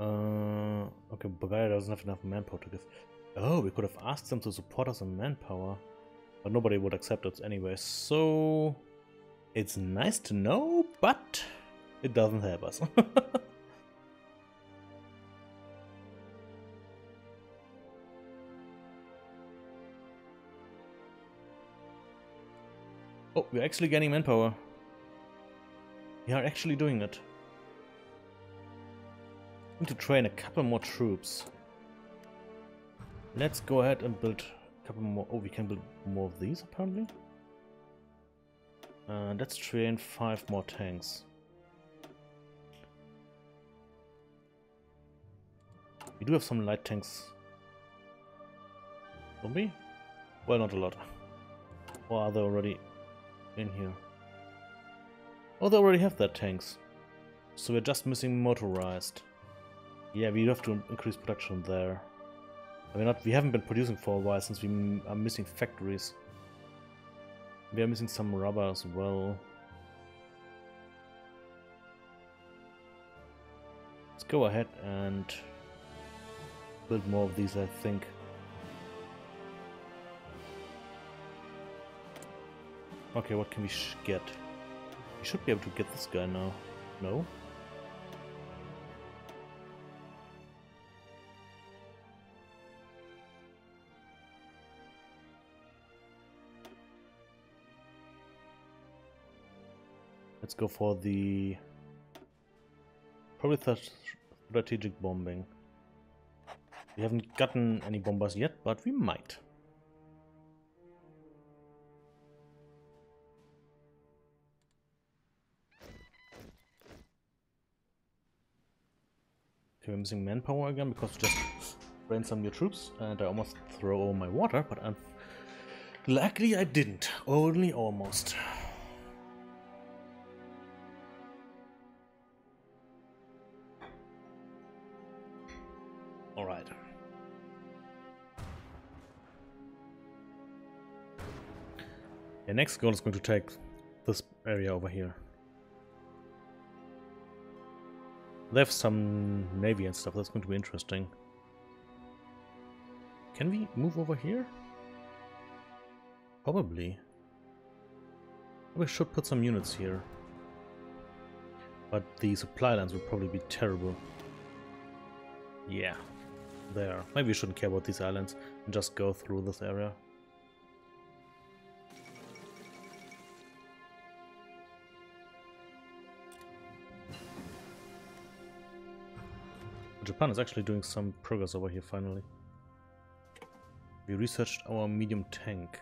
Uh, okay, Bulgaria doesn't have enough manpower to give. Oh, we could have asked them to support us on manpower, but nobody would accept it anyway, so it's nice to know, but it doesn't help us. Oh, we're actually getting manpower. We are actually doing it. To train a couple more troops. Let's go ahead and build a couple more. Oh, we can build more of these apparently. Uh, let's train five more tanks. We do have some light tanks, don't we? Well, not a lot. Or are they already in here? Oh, they already have their tanks. So we're just missing motorized. Yeah, we have to increase production there. I mean, not, we haven't been producing for a while since we m are missing factories. We are missing some rubber as well. Let's go ahead and build more of these, I think. Okay, what can we sh get? We should be able to get this guy now. No? Let's go for the probably th- strategic bombing. We haven't gotten any bombers yet, but we might. Okay, we're missing manpower again because we just ran some new troops and I almost throw all my water, but I'm luckily I didn't. Only almost. Alright. The next goal is going to take this area over here. They have some navy and stuff, that's going to be interesting. Can we move over here? Probably. We should put some units here. But the supply lines will probably be terrible. Yeah. There. Maybe we shouldn't care about these islands and just go through this area. Japan is actually doing some progress over here finally. We researched our medium tank.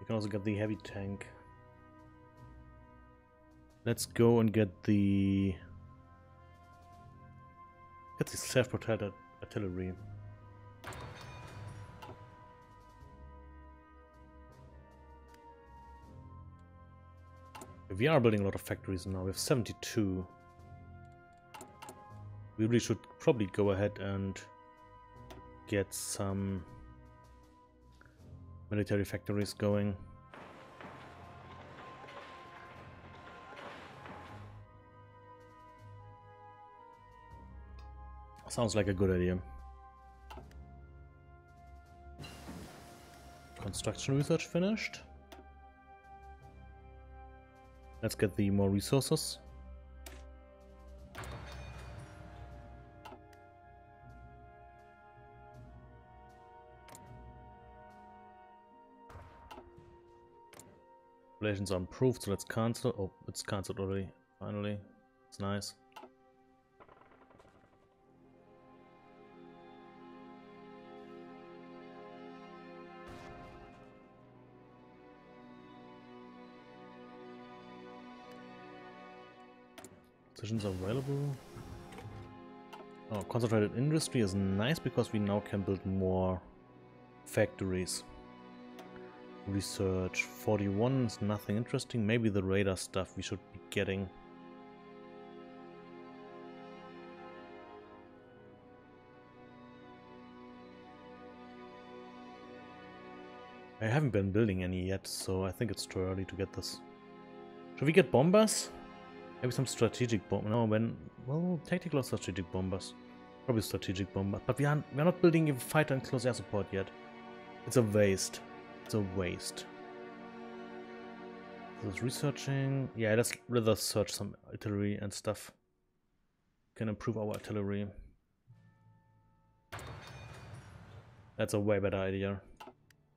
We can also get the heavy tank. Let's go and get the Get the self-protected artillery. We are building a lot of factories now. We have seventy-two. We really should probably go ahead and get some military factories going. Sounds like a good idea. Construction research finished. Let's get the more resources. Populations are improved, so let's cancel. Oh, it's cancelled already. Finally. It's nice. Positions available. Oh, concentrated industry is nice because we now can build more factories. Research forty-one is nothing interesting. Maybe the radar stuff we should be getting. I haven't been building any yet, so I think it's too early to get this. Should we get bombers? Maybe some strategic bomb. No, when well, tactical or strategic bombers. Probably strategic bombers. But we are we are not building a fighter and close air support yet. It's a waste. It's a waste. This is researching. Yeah, let's rather search some artillery and stuff. Can improve our artillery. That's a way better idea.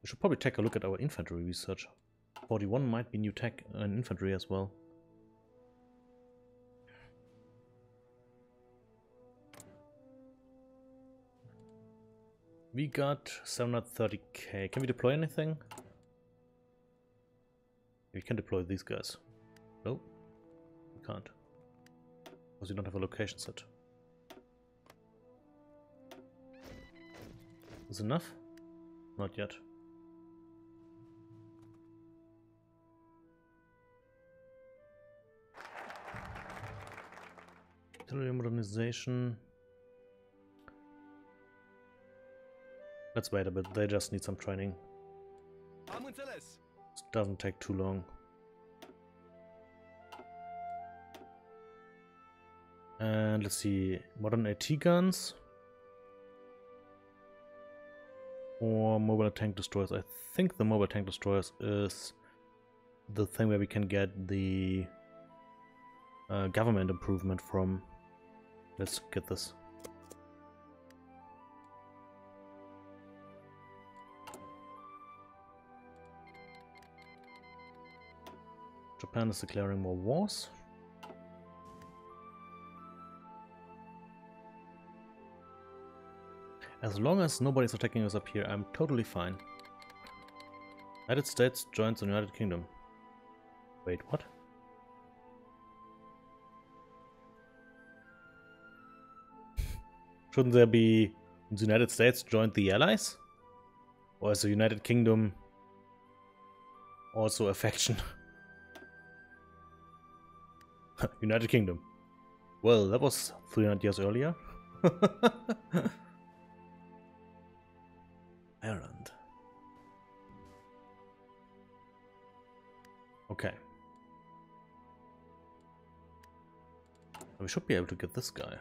We should probably take a look at our infantry research. forty-one might be new tech and infantry as well. We got seven hundred thirty K. Can we deploy anything? We can deploy these guys. No, we can't. Because we don't have a location set. Is enough? Not yet. Artillery modernization. Let's wait a bit, they just need some training. This doesn't take too long. And let's see, modern AT guns. Or mobile tank destroyers. I think the mobile tank destroyers is the thing where we can get the uh, government improvement from. Let's get this. Japan is declaring more wars. As long as nobody's attacking us up here, I'm totally fine. United States joins the United Kingdom. Wait, what? Shouldn't there be the United States joined the Allies? Or is the United Kingdom also a faction? United Kingdom. Well, that was three hundred years earlier. Ireland. Okay. We should be able to get this guy.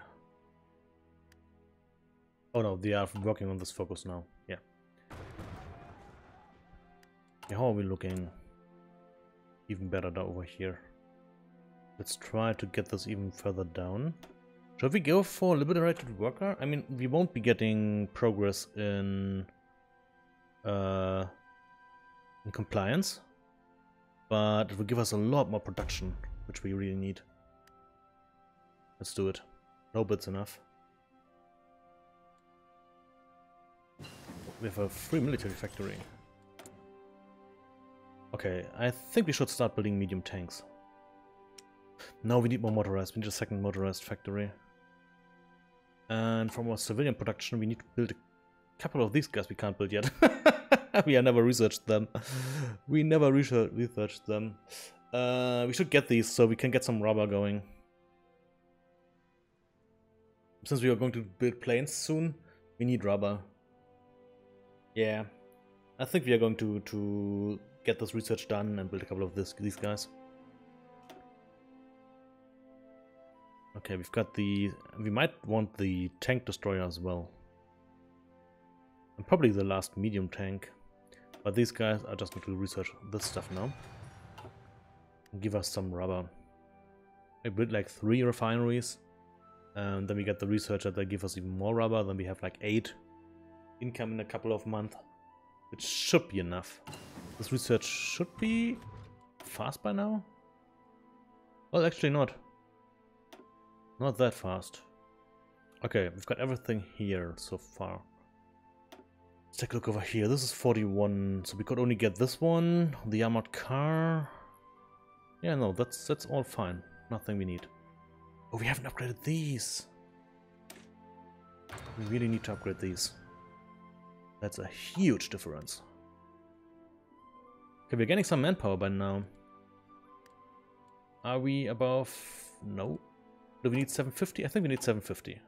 Oh no, they are working on this focus now. Yeah. Yeah, how are we looking? Even better down over here. Let's try to get this even further down. Should we go for liberated worker? I mean, we won't be getting progress in, uh, in compliance, but it will give us a lot more production, which we really need. Let's do it. No bits enough. We have a free military factory. Okay, I think we should start building medium tanks. Now we need more motorized. We need a second motorized factory. And from our civilian production, we need to build a couple of these guys we can't build yet. We have never researched them. We never researched them. Uh, we should get these so we can get some rubber going. Since we are going to build planes soon, we need rubber. Yeah. I think we are going to, to get this research done and build a couple of this, these guys. Okay, we've got the... we might want the tank destroyer as well. And probably the last medium tank. But these guys are just going to research this stuff now. And give us some rubber. We build like three refineries. And then we get the researcher that give us even more rubber. Then we have like eight income in a couple of months. It should be enough. This research should be fast by now? Well, actually not. Not that fast. Okay, we've got everything here so far. Let's take a look over here. This is forty-one, so we could only get this one, the armored car. Yeah, no, that's that's all fine. Nothing we need. Oh, we haven't upgraded these. We really need to upgrade these. That's a huge difference. Okay, we're getting some manpower by now. Are we above? No. Do we need seven fifty? I think we need seven fifty.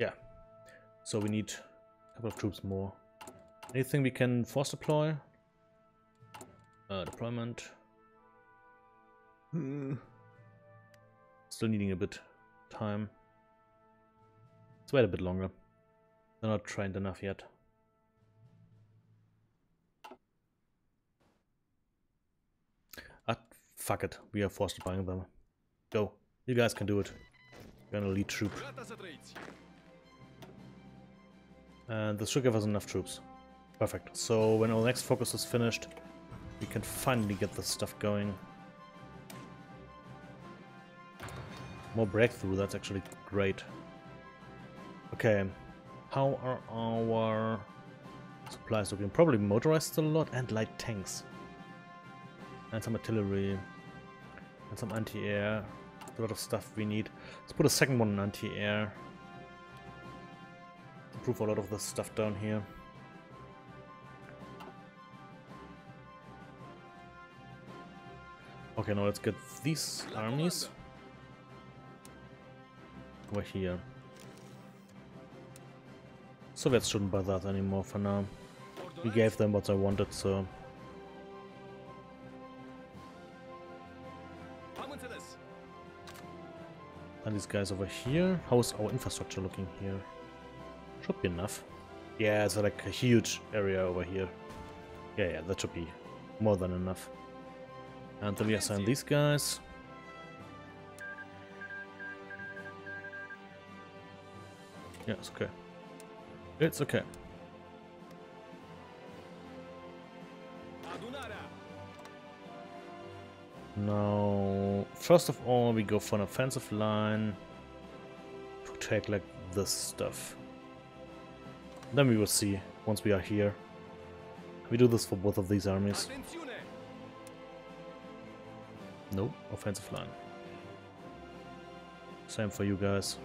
Yeah. So we need a couple of troops more. Anything we can force deploy? Uh, deployment. Hmm. Still needing a bit time. Let's wait a bit longer. They're not trained enough yet. Ah, fuck it. We are forced to buying them. Go. You guys can do it. You're an elite troop. And this should give us enough troops. Perfect. So when our next focus is finished, we can finally get this stuff going. More breakthrough, that's actually great. Okay, how are our supplies looking? Probably motorized a lot, and light tanks. And some artillery. And some anti-air. A lot of stuff we need. Let's put a second one in anti-air. Improve a lot of this stuff down here. Okay, now let's get these armies. Over here. Soviets shouldn't bother us anymore for now. We gave them what I wanted, so. And these guys over here. How is our infrastructure looking here? Should be enough. Yeah, it's like a huge area over here. Yeah, yeah, that should be more than enough. And then we assign these guys. Yeah, it's okay. It's okay. Now, first of all, we go for an offensive line to take like this stuff. Then we will see once we are here. We do this for both of these armies. No, offensive line. Same for you guys.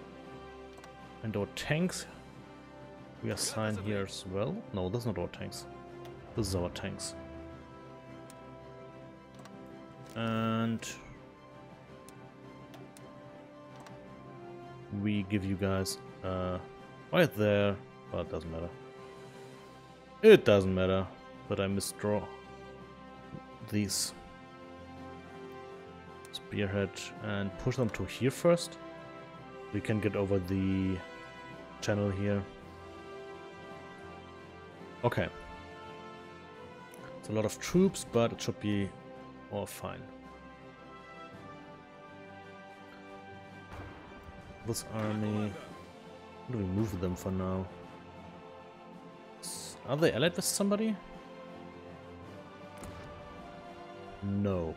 And our tanks, we assign here as well. No, that's not our tanks. This is our tanks. And we give you guys uh, right there. Well, it doesn't matter. It doesn't matter. But I misdraw these. Spearhead and push them to here first. We can get over the channel here. Okay. It's a lot of troops, but it should be all fine. This army... How do we move them for now? Are they allied with somebody? No.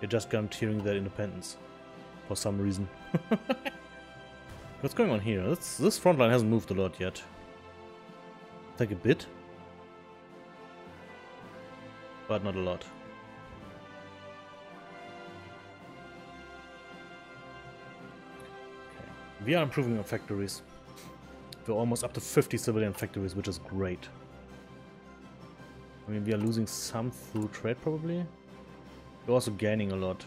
They're just guaranteeing their independence. For some reason. What's going on here? This, this front line hasn't moved a lot yet. Like a bit. But not a lot. Okay. We are improving our factories. We're almost up to fifty civilian factories, which is great. I mean, we are losing some through trade probably. We're also gaining a lot.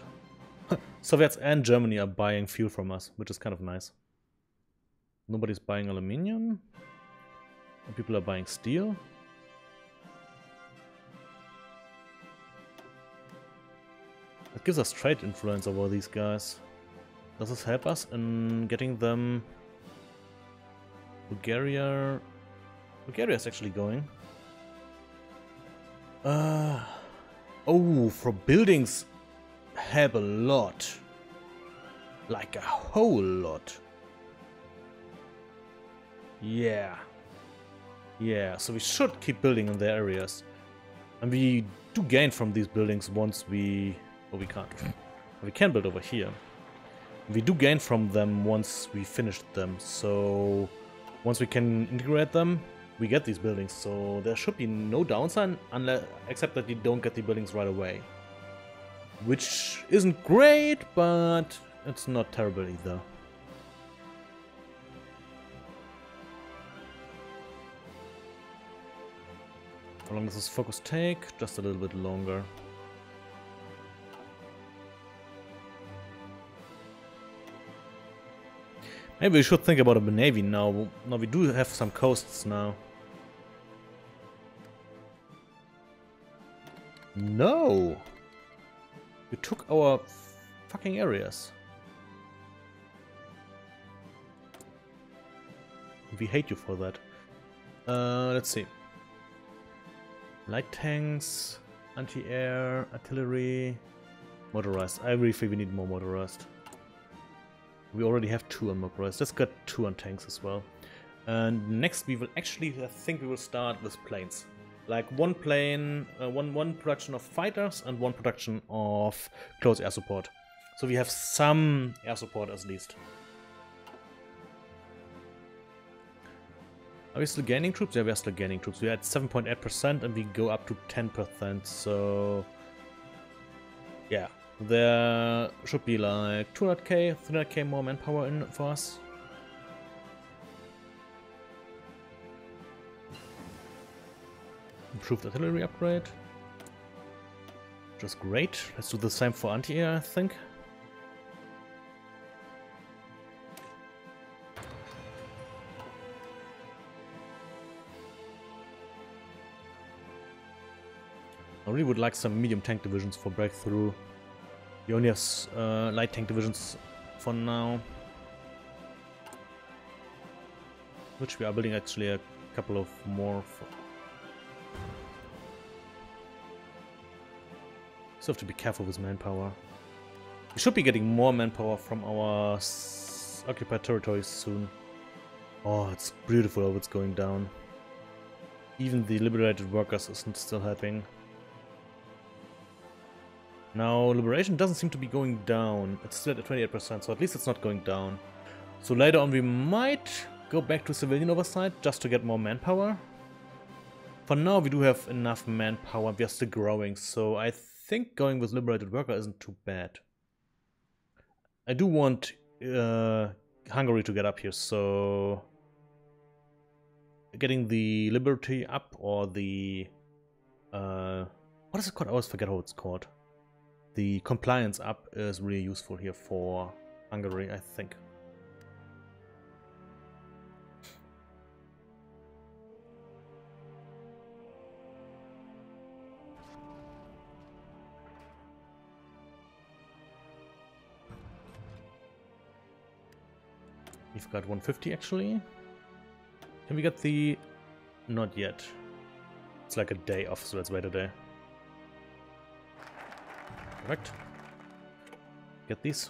Soviets and Germany are buying fuel from us, which is kind of nice. Nobody's buying aluminium. And people are buying steel. That gives us trade influence over these guys. Does this help us in getting them... Bulgaria... Bulgaria is actually going. Uh, oh, for buildings! Help a lot, like a whole lot. Yeah. Yeah, so we should keep building in the areas. And we do gain from these buildings once we... Well, we can't. We can build over here. We do gain from them once we finish them, so once we can integrate them, we get these buildings, so there should be no downside, unless, except that we don't get the buildings right away. Which isn't great, but it's not terrible either. How long does this focus take? Just a little bit longer. Maybe we should think about a navy now. Now we do have some coasts now. No! You took our fucking areas. We hate you for that. Uh, let's see. Light tanks, anti-air, artillery, motorized. I really think we need more motorized. We already have two on motorized. Let's get two on tanks as well. And next we will actually, I think we will start with planes. Like one plane, uh, one, one production of fighters and one production of close air support. So we have some air support at least. Are we still gaining troops? Yeah, we are still gaining troops. We are at seven point eight percent and we go up to ten percent. So yeah. There should be like two hundred K, three hundred K more manpower in for us. Improved artillery upgrade. Just great. Let's do the same for anti-air, I think. I really would like some medium tank divisions for breakthrough. We only have uh, light tank divisions for now, which we are building actually a couple of more for. Still have to be careful with manpower. We should be getting more manpower from our s occupied territories soon. Oh, it's beautiful how it's going down. Even the liberated workers isn't still helping. Now, liberation doesn't seem to be going down. It's still at twenty-eight percent, so at least it's not going down. So later on we might go back to civilian oversight just to get more manpower. For now we do have enough manpower, we are still growing, so I think going with liberated worker isn't too bad. I do want uh, Hungary to get up here, so getting the liberty up or the... Uh, what is it called? I always forget how it's called. The compliance up is really useful here for Hungary, I think. We've got one fifty actually. Can we get the... Not yet. It's like a day off, so let's wait a day. Correct. Get these.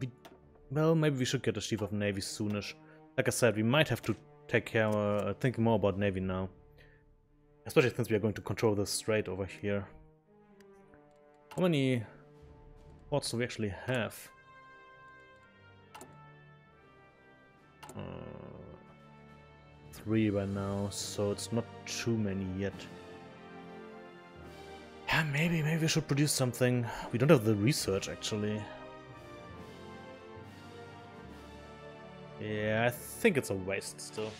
We, well, maybe we should get a chief of navy soonish. Like I said, we might have to take care, uh, think more about navy now, especially since we are going to control this strait over here. How many ports do we actually have? Uh, three by now, so it's not too many yet. Yeah, maybe, maybe we should produce something. We don't have the research, actually. Yeah, I think it's a waste still.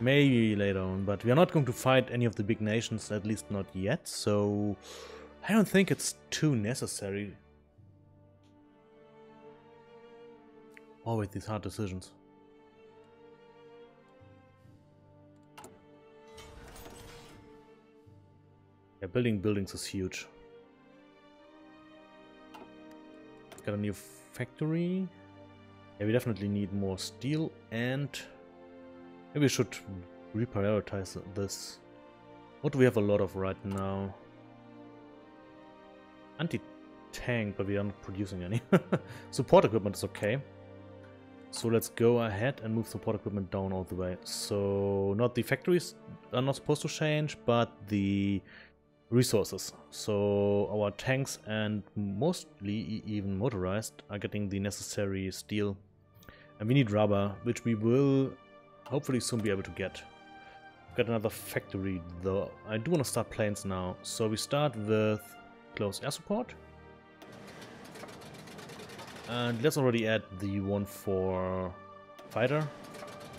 Maybe later on, but we are not going to fight any of the big nations, at least not yet, so... I don't think it's too necessary. Always these hard decisions. Yeah, building buildings is huge. Got a new factory. Yeah, we definitely need more steel and... Maybe we should reprioritize this. What do we have a lot of right now? Anti tank, but we are not producing any. Support equipment is okay. So let's go ahead and move support equipment down all the way. So not the factories are not supposed to change, but the resources. So our tanks and mostly even motorized are getting the necessary steel. And we need rubber, which we will hopefully soon be able to get. Got another factory though. I do want to start planes now. So we start with close air support. And let's already add the one for fighter.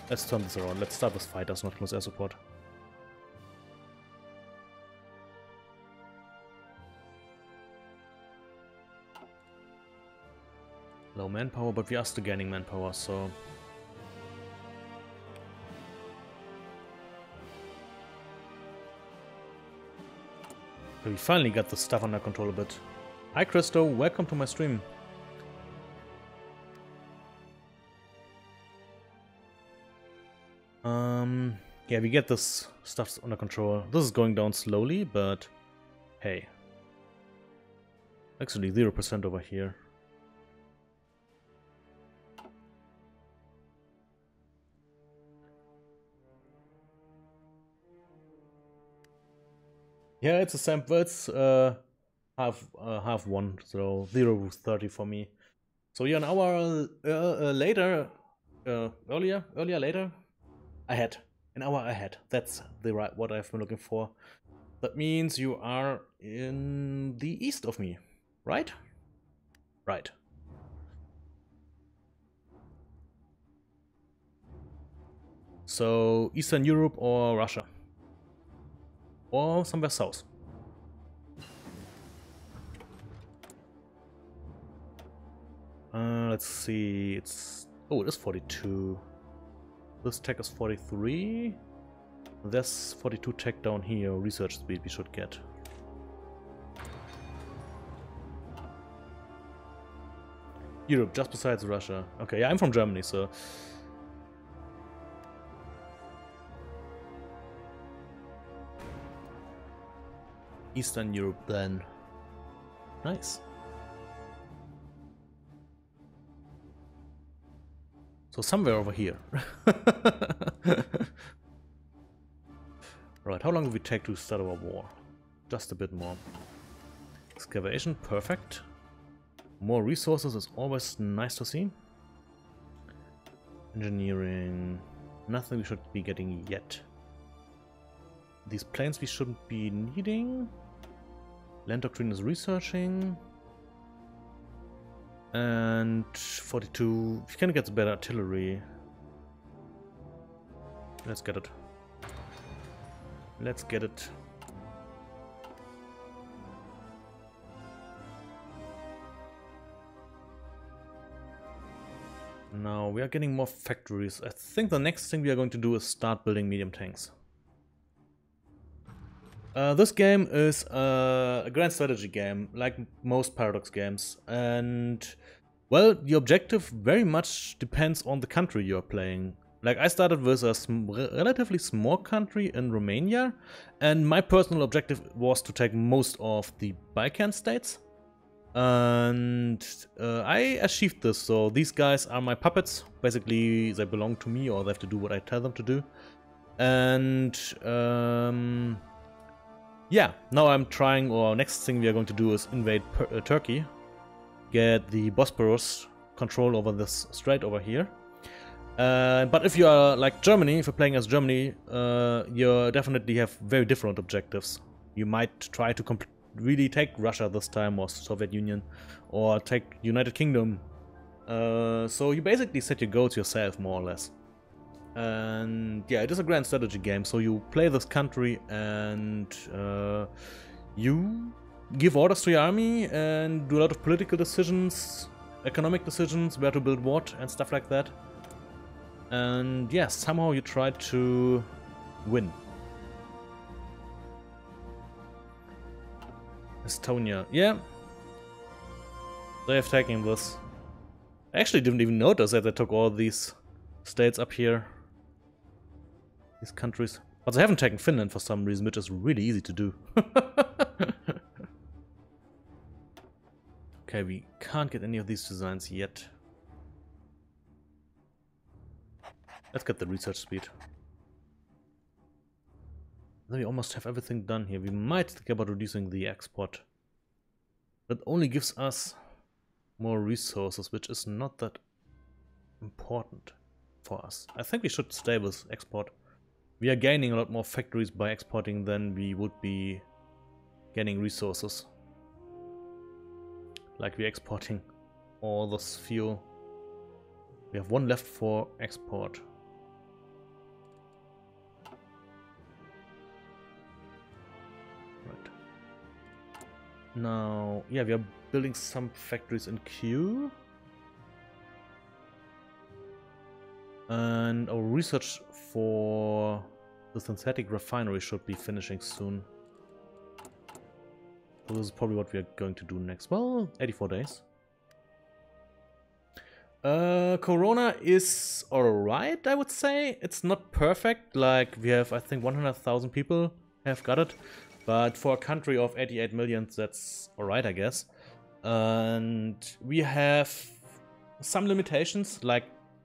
Let's turn this around. Let's start with fighters, not close air support. Low manpower, but we are still gaining manpower, so... We finally got the stuff under control a bit. Hi Christo, welcome to my stream. Um, yeah, we get this stuff under control. This is going down slowly, but hey. Actually, zero percent over here. Yeah, it's a sample. It's uh, half uh, half one, so zero thirty for me. So yeah, an hour uh, uh, later, uh, earlier, earlier, later, ahead. An hour ahead. That's the right what I've been looking for. That means you are in the east of me, right? Right. So Eastern Europe or Russia. Or somewhere south. Uh, let's see, it's... Oh, it is forty-two. This tech is forty-three. There's forty-two tech down here, research speed we should get. Europe, just besides Russia. Okay, yeah, I'm from Germany, so... Eastern Europe then. Nice. So somewhere over here. Right, how long will we take to start our war? Just a bit more. Excavation, perfect. More resources is always nice to see. Engineering, nothing we should be getting yet. These planes we shouldn't be needing. Land Doctrine is researching. And forty-two. If you can get better artillery. Let's get it. Let's get it. Now we are getting more factories. I think the next thing we are going to do is start building medium tanks. Uh, this game is uh, a grand strategy game, like most Paradox games, and well, the objective very much depends on the country you're playing. Like, I started with a sm relatively small country in Romania, and my personal objective was to take most of the Balkan states, and uh, I achieved this. So these guys are my puppets, basically they belong to me or they have to do what I tell them to do, and... Um, yeah, now I'm trying, or next thing we are going to do is invade per uh, Turkey, get the Bosporus control over this strait over here. Uh, but if you are like Germany, if you're playing as Germany, uh, you definitely have very different objectives. You might try to comp really take Russia this time, or Soviet Union, or take United Kingdom. Uh, so you basically set your goals yourself, more or less. And yeah, it is a grand strategy game, so you play this country and uh, you give orders to your army and do a lot of political decisions, economic decisions, where to build what and stuff like that. And yeah, somehow you try to win. Estonia, yeah. They have taken this. I actually didn't even notice that they took all these states up here. These countries. But they haven't taken Finland for some reason, which is really easy to do. Okay, we can't get any of these designs yet. Let's get the research speed. Then we almost have everything done here. We might think about reducing the export. That only gives us more resources, which is not that important for us. I think we should stay with export. We are gaining a lot more factories by exporting than we would be gaining resources. Like we're exporting all this fuel. We have one left for export. Right. Now, yeah, we are building some factories in Q. And our research for the synthetic refinery should be finishing soon. So this is probably what we are going to do next. Well, eighty-four days. Uh, Corona is alright, I would say. It's not perfect. Like, we have, I think, one hundred thousand people have got it. But for a country of eighty-eight million, that's alright, I guess. And we have some limitations, like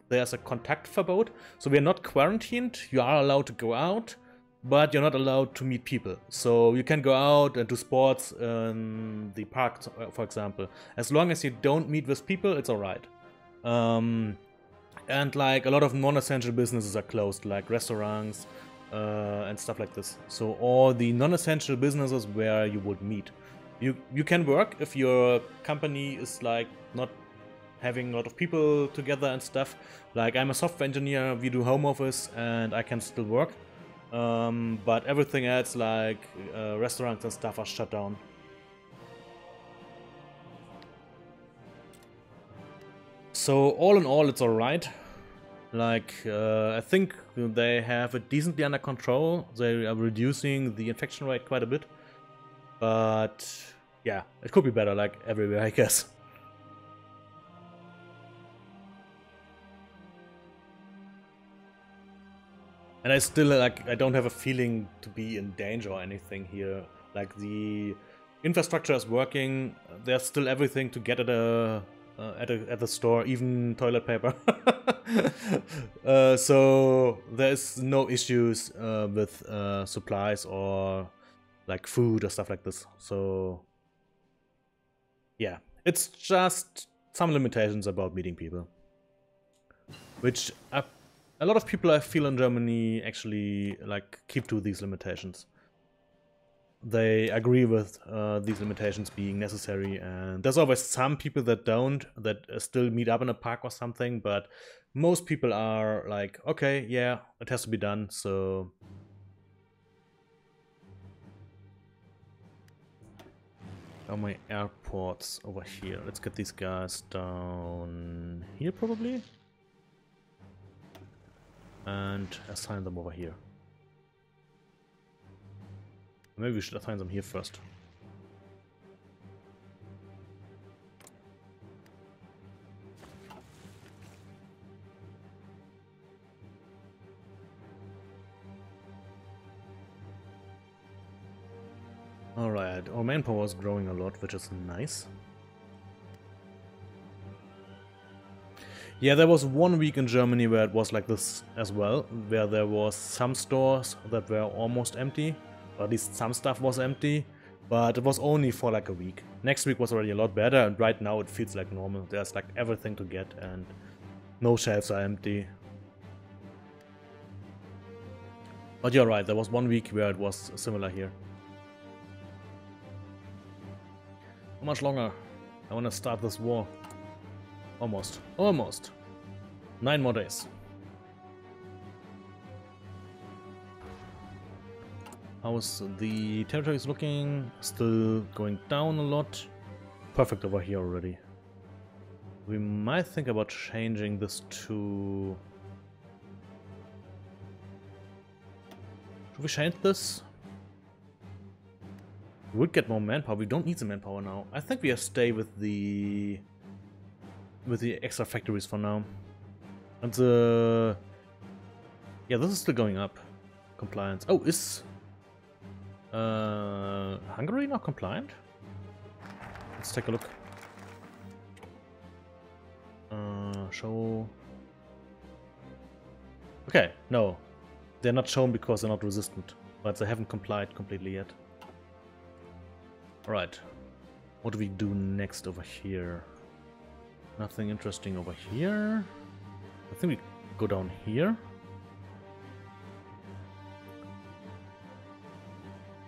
there's a contact forbid. So we're not quarantined. You are allowed to go out, but you're not allowed to meet people. So you can go out and do sports in the park, for example. As long as you don't meet with people, it's alright. Um, and like a lot of non-essential businesses are closed, like restaurants uh, and stuff like this. So all the non-essential businesses where you would meet, you you can work if your company is like not having a lot of people together and stuff. Like I'm a software engineer, we do home office, and I can still work. Um, but everything else, like uh, restaurants and stuff, are shut down. So all in all, it's alright. Like, uh, I think they have it decently under control. They are reducing the infection rate quite a bit. But yeah, it could be better, like everywhere, I guess. And I still, like, I don't have a feeling to be in danger or anything here. Like, the infrastructure is working. There's still everything to get at a... Uh, at, a, at the store, even toilet paper. uh, so there's no issues uh, with uh, supplies or like food or stuff like this. So yeah, it's just some limitations about meeting people, which I, a lot of people I feel in Germany actually like keep to these limitations. They agree with uh, these limitations being necessary, and there's always some people that don't, that still meet up in a park or something, but most people are like, okay, yeah, it has to be done, so... Are my airports over here? Let's get these guys down here probably, and assign them over here. Maybe we should assign them here first. Alright, our manpower is growing a lot, which is nice. Yeah, there was one week in Germany where it was like this as well, where there was some stores that were almost empty. Or at least some stuff was empty, but it was only for like a week. Next week was already a lot better, and right now it feels like normal. There's like everything to get, and no shelves are empty. But you're right, there was one week where it was similar here. How much longer? I want to start this war. Almost. Almost. Nine more days. How's the territories looking? Still going down a lot. Perfect over here already. We might think about changing this to... Should we change this? We would get more manpower. We don't need the manpower now. I think we stay with the... with the extra factories for now. And the... Yeah, this is still going up. Compliance. Oh, is... Uh, Hungary not compliant? Let's take a look. Uh, show. Okay, no. They're not shown because they're not resistant, but they haven't complied completely yet. Alright. What do we do next over here? Nothing interesting over here. I think we go down here.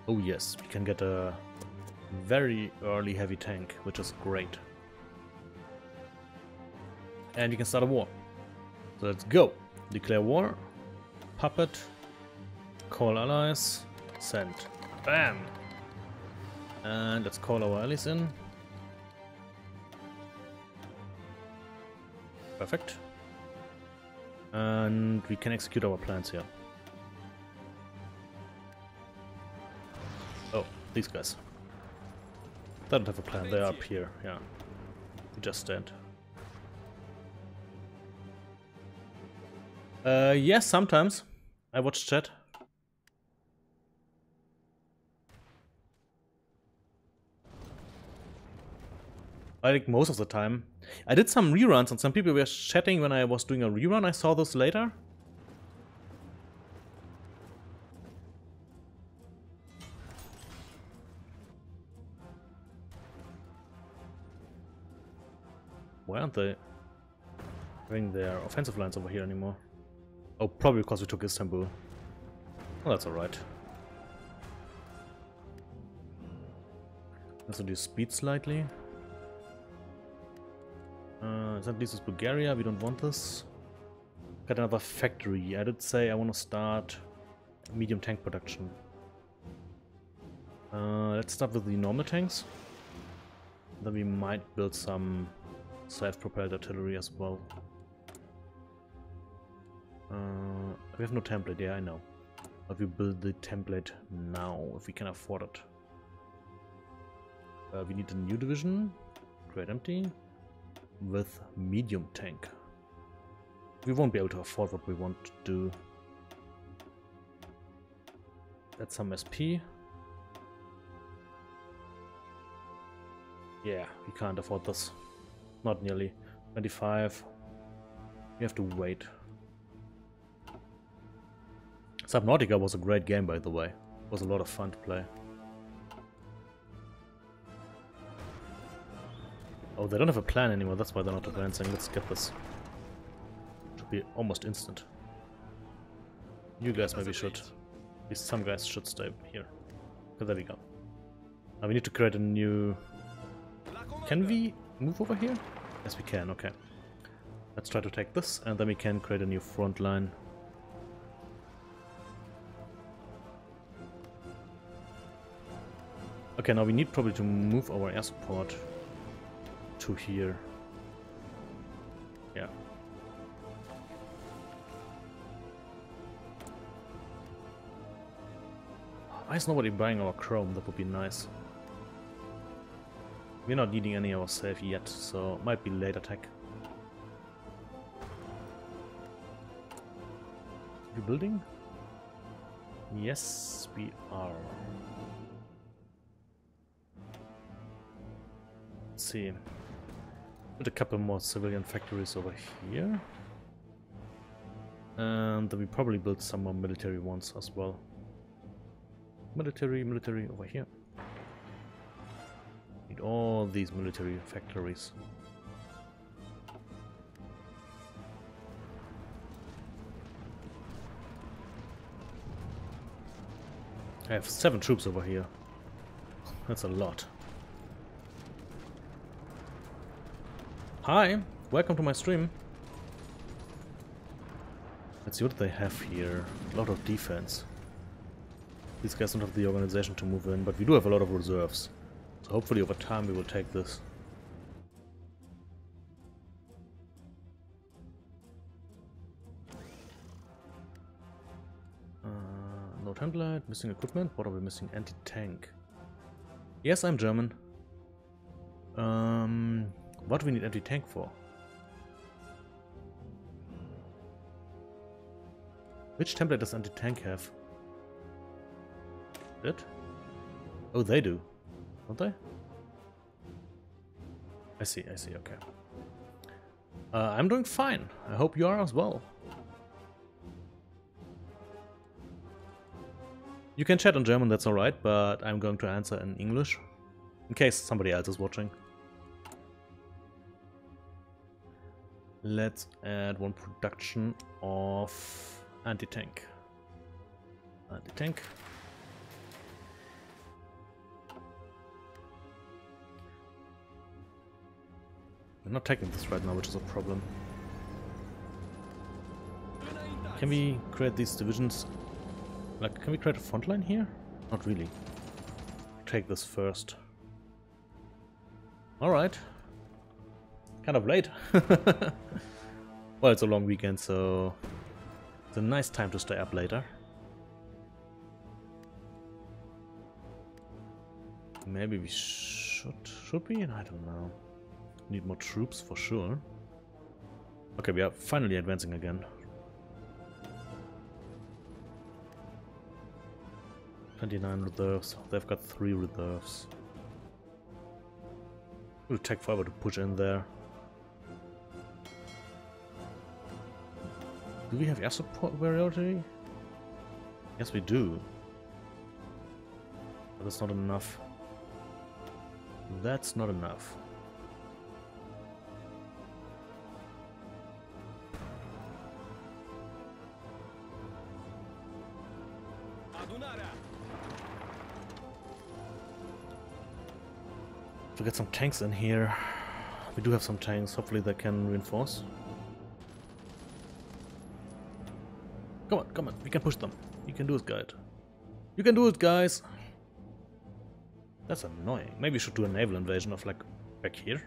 Oh yes, we can get a very early heavy tank, which is great. And you can start a war. So let's go. Declare war. Puppet. Call allies. Send. Bam! And let's call our allies in. Perfect. And we can execute our plans here. Oh, these guys. They don't have a plan, they're up here, yeah. We just stand. Uh, yes, yeah, sometimes. I watch chat. I think most of the time. I did some reruns and some people were chatting when I was doing a rerun. I saw those later. Why aren't they having their offensive lines over here anymore? Oh, probably because we took Istanbul. Well, that's alright. Let's reduce speed slightly. Uh, that leaves us Bulgaria, we don't want this. Got another factory. I did say I want to start medium tank production. Uh, let's start with the normal tanks. Then we might build some self-propelled artillery as well. Uh, we have no template, yeah, I know. But we build the template now, if we can afford it. Uh, we need a new division. Great empty. With medium tank. We won't be able to afford what we want to do. That's some S P. Yeah, we can't afford this. Not nearly. twenty-five. We have to wait. Subnautica was a great game, by the way. It was a lot of fun to play. Oh, they don't have a plan anymore, that's why they're not advancing. Let's get this. Should be almost instant. You guys maybe should. At least some guys should stay here. So there we go. Now we need to create a new... Can we move over here? Yes, we can, okay. Let's try to take this, and then we can create a new front line. Okay, now we need probably to move our air support to here. Yeah. Why is nobody buying our chrome? That would be nice. We're not needing any ourselves yet, so might be late attack. You building? Yes, we are. Let's see. Put a couple more civilian factories over here. And we probably build some more military ones as well. Military, military over here. Need all these military factories. I have seven troops over here. That's a lot. Hi, welcome to my stream. Let's see what they have here. A lot of defense. These guys don't have the organization to move in, but we do have a lot of reserves. So hopefully over time we will take this. Uh, no template, missing equipment. What are we missing? Anti-tank. Yes, I'm German. Um... What do we need anti-tank for? Which template does anti-tank have? It? Oh, they do. Don't they? I see, I see, okay. Uh, I'm doing fine. I hope you are as well. You can chat in German, that's alright, but I'm going to answer in English, in case somebody else is watching. Let's add one production of anti-tank. Anti-tank. We're not taking this right now, which is a problem. Can we create these divisions? Like, can we create a front line here? Not really. Take this first. Alright. Kind of late. Well, it's a long weekend, so it's a nice time to stay up later. Maybe we should... Should we? I don't know. Need more troops for sure. Okay, we are finally advancing again. twenty-nine reserves. They've got three reserves. It will take forever to push in there. Do we have air superiority? Yes, we do. But that's not enough. That's not enough. We get some tanks in here. We do have some tanks. Hopefully they can reinforce. Come on, come on. We can push them. You can do it, guys. You can do it, guys. That's annoying. Maybe we should do a naval invasion of like back here.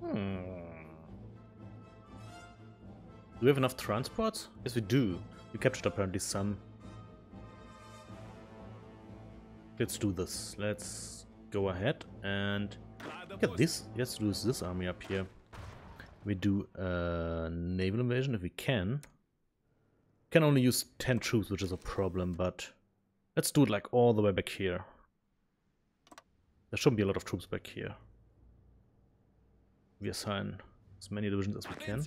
Hmm. Do we have enough transports? Yes, we do. We captured apparently some. Let's do this. Let's go ahead and look at this. Let's lose this army up here. We do a naval invasion if we can. Can only use ten troops, which is a problem, but let's do it like all the way back here. There shouldn't be a lot of troops back here. We assign as many divisions as we can.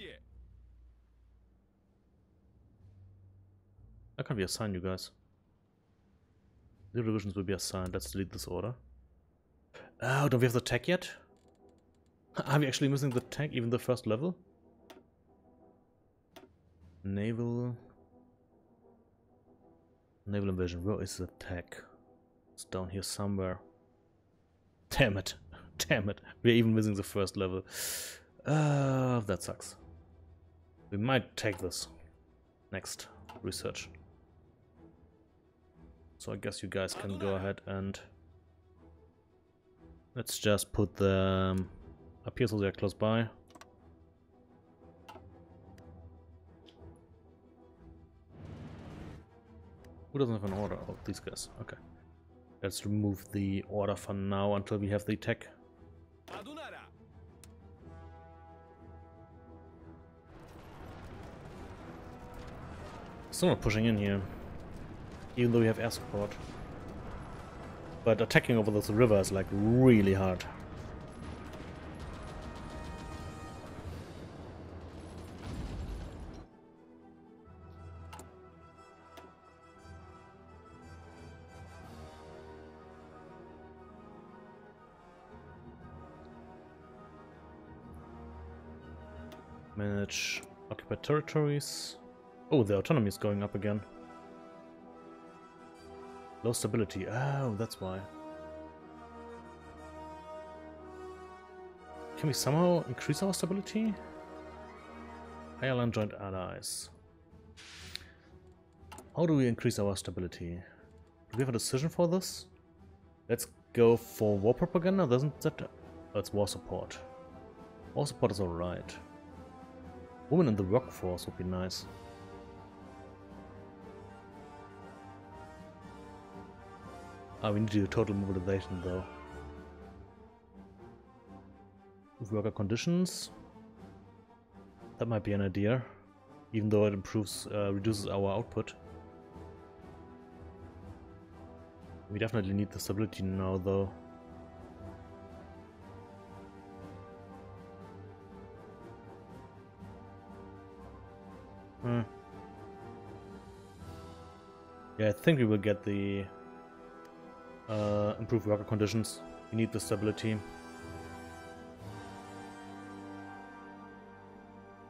How can we assign you guys? The divisions will be assigned. Let's delete this order. Oh, don't we have the tech yet? Are we actually missing the tech, even the first level? Naval... Naval invasion. Where is the tech? It's down here somewhere. Damn it. Damn it. We're even missing the first level. Uh, that sucks. We might take this. Next. Research. So I guess you guys can go ahead and let's just put them up here so they are close by. Who doesn't have an order? Oh, these guys. Okay. Let's remove the order for now until we have the tech. Still not pushing in here. Even though we have air support. But attacking over this river is like really hard. Manage occupied territories. Oh, the autonomy is going up again. Low stability. Oh, that's why. Can we somehow increase our stability? Higher land joint allies. How do we increase our stability? Do we have a decision for this? Let's go for war propaganda. Doesn't that? That's war support. War support is alright. Women in the workforce would be nice. Oh, we need to do total mobilization though. Worker conditions. That might be an idea. Even though it improves, uh, reduces our output. We definitely need the stability now though. Hmm. Yeah, I think we will get the uh, improved worker conditions. We need the stability.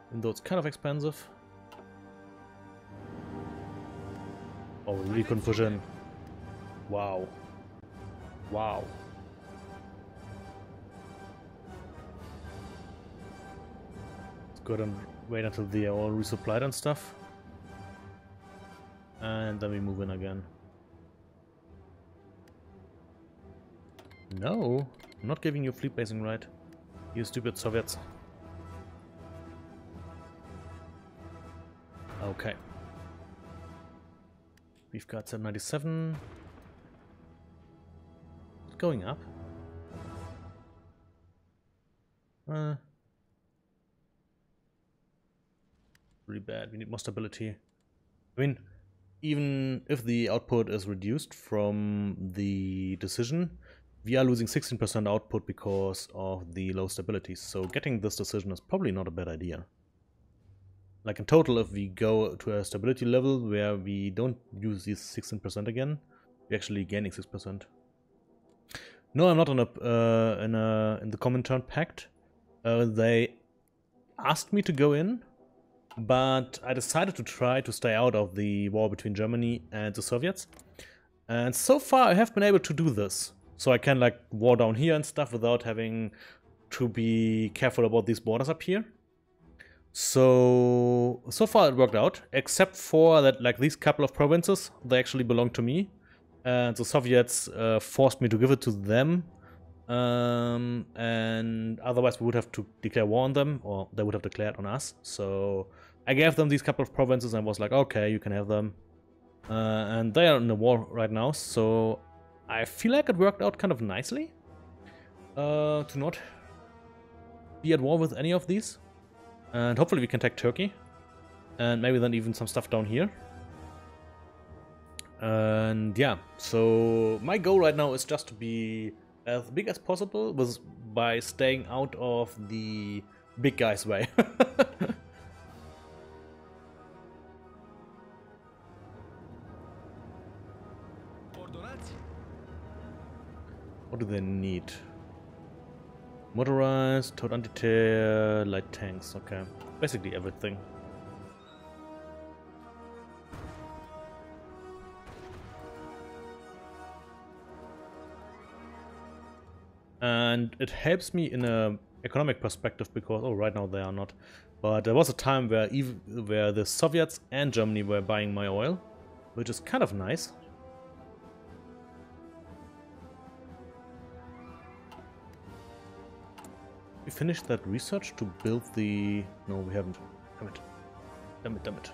Even though it's kind of expensive. Oh, we really couldn't push in. Wow. Wow. Let's go and wait until they are all resupplied and stuff. And then we move in again. No, I'm not giving you fleet basing right, you stupid Soviets. Okay. We've got seven ninety-seven. It's going up. Uh, really bad. We need more stability. I mean, even if the output is reduced from the decision, we are losing sixteen percent output because of the low stability, so getting this decision is probably not a bad idea. Like in total, if we go to a stability level where we don't use these sixteen percent again, we're actually gaining six percent. No, I'm not on a, uh, in, a, in the common turn pact. Uh, they asked me to go in, but I decided to try to stay out of the war between Germany and the Soviets. And so far I have been able to do this. So I can like war down here and stuff without having to be careful about these borders up here. So, so far it worked out, except for that like these couple of provinces, they actually belong to me. And the Soviets uh, forced me to give it to them. Um, and otherwise we would have to declare war on them, or they would have declared on us. So I gave them these couple of provinces and was like, okay, you can have them. Uh, and they are in the war right now, so I feel like it worked out kind of nicely uh, to not be at war with any of these. And hopefully we can take Turkey. And maybe then even some stuff down here. And yeah, so my goal right now is just to be as big as possible with, by staying out of the big guy's way. What do they need? Motorized, towed anti-tear, light tanks, okay. Basically everything. And it helps me in an economic perspective because, oh, right now they are not. But there was a time where, even, where the Soviets and Germany were buying my oil, which is kind of nice. We finished that research to build the... No, we haven't. Damn it. Damn it, damn it.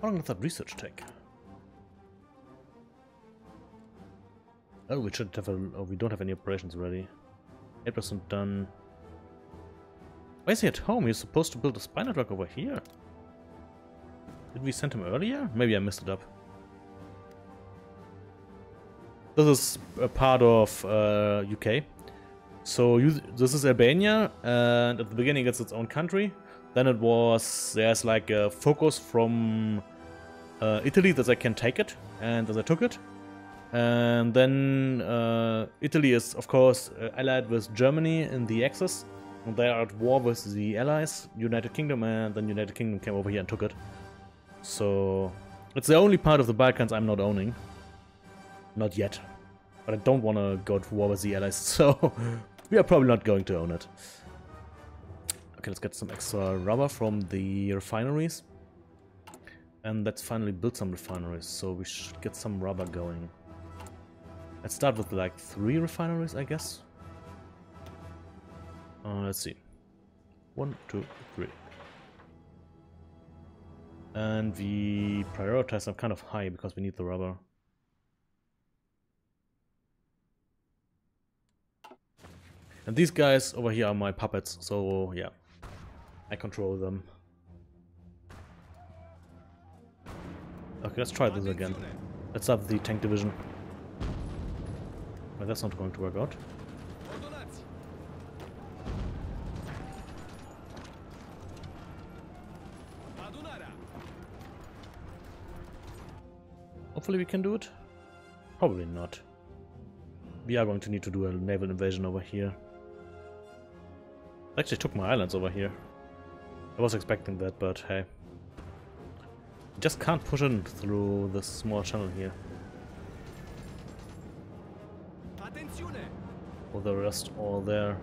How long did that research take? Oh, we should have a... Oh, we don't have any operations ready. eight percent done. Why is he at home? He's supposed to build a spy network over here. Did we send him earlier? Maybe I messed it up. This is a part of uh, U K. So you, this is Albania, and at the beginning it's its own country. Then it was, there's like a focus from uh, Italy that they can take it, and they took it. And then uh, Italy is of course uh, allied with Germany in the Axis, and they are at war with the Allies, United Kingdom, and then United Kingdom came over here and took it. So it's the only part of the Balkans I'm not owning. Not yet. But I don't want to go to war with the Allies, so we are probably not going to own it. Okay, let's get some extra rubber from the refineries. And let's finally build some refineries, so we should get some rubber going. Let's start with like three refineries, I guess. Uh, let's see. One, two, three. And we prioritize them kind of high because we need the rubber. And these guys over here are my puppets, so yeah, I control them. Okay, let's try this again. Let's up the tank division. Well, that's not going to work out. Hopefully we can do it. Probably not. We are going to need to do a naval invasion over here. I actually took my islands over here. I was expecting that, but hey. Just can't push in through this small channel here. For the rest, all their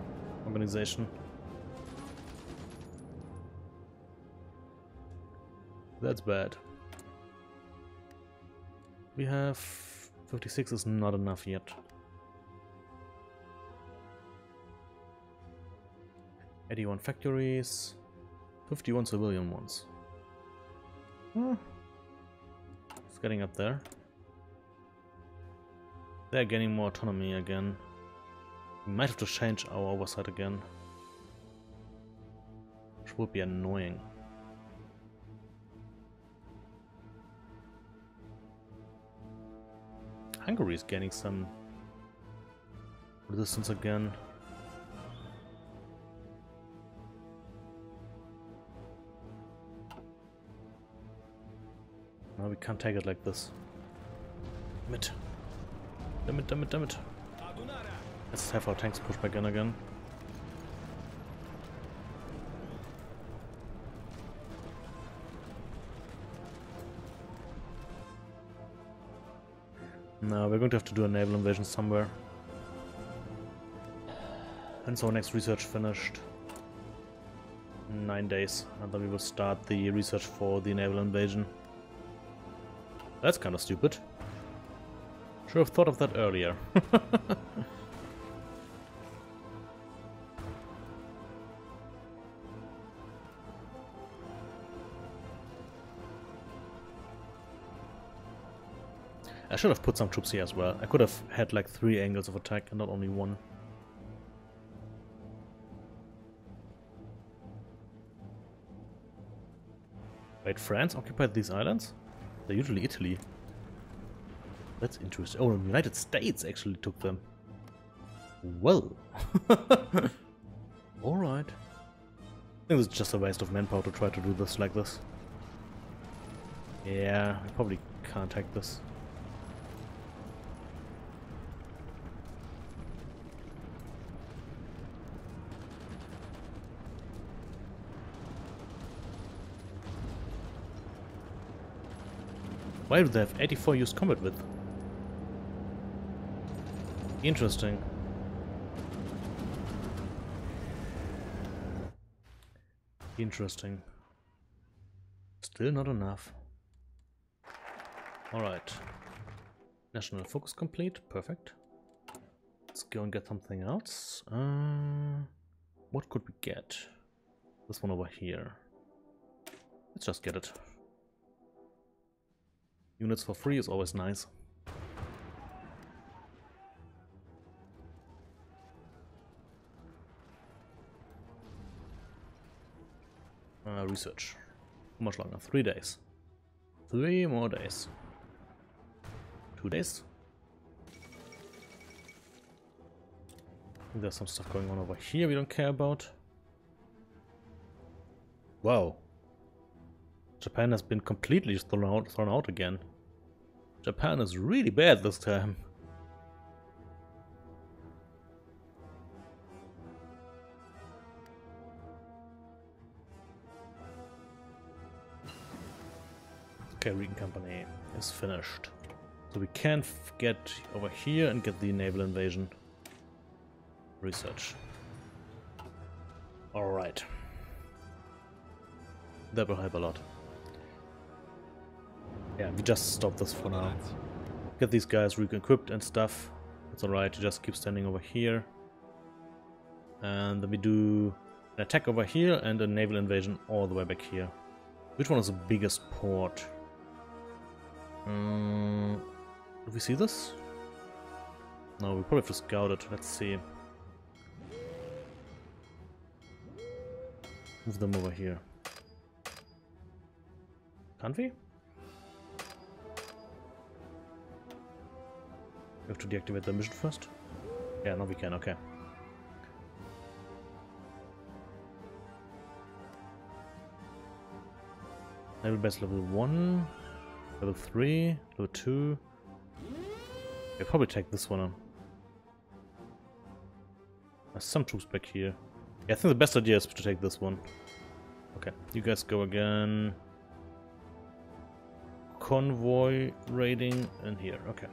organization. That's bad. We have fifty-six is not enough yet. eighty-one factories, fifty-one civilian ones. Hmm. It's getting up there. They're getting more autonomy again. We might have to change our oversight again, which would be annoying. Hungary is gaining some resistance again. No, we can't take it like this. Damn it. Damn it, damn it, damn it. Let's have our tanks push back in again. No, we're going to have to do a naval invasion somewhere. And so next research finished. Nine days, and then we will start the research for the naval invasion. That's kind of stupid. Should have thought of that earlier. I should have put some troops here as well. I could have had like three angles of attack and not only one. Wait, France occupied these islands? They're usually Italy. That's interesting. Oh, the United States actually took them. Well. Alright. I think it's just a waste of manpower to try to do this like this. Yeah, I probably can't take this. Why do they have eighty-four used combat with? Interesting. Interesting. Still not enough. Alright. National focus complete. Perfect. Let's go and get something else. Uh, what could we get? This one over here. Let's just get it. Units for free is always nice. Uh, research. How much longer? Three days. Three more days. Two days. There's some stuff going on over here we don't care about. Wow. Japan has been completely thrown out, thrown out again. Japan is really bad this time. Okay, Riken Company is finished. So we can get over here and get the naval invasion. Research. Alright. That will help a lot. Yeah, we just stop this for now. Get these guys re-equipped and stuff. It's alright, you just keep standing over here. And then we do an attack over here and a naval invasion all the way back here. Which one is the biggest port? Um, did we see this? No, we probably have to scout it. Let's see. Move them over here. Can't we? We have to deactivate the mission first? Yeah, now we can, okay. Naval base level one. Level three, level two. We'll probably take this one on. There's some troops back here. Yeah, I think the best idea is to take this one. Okay, you guys go again. Convoy raiding in here, okay.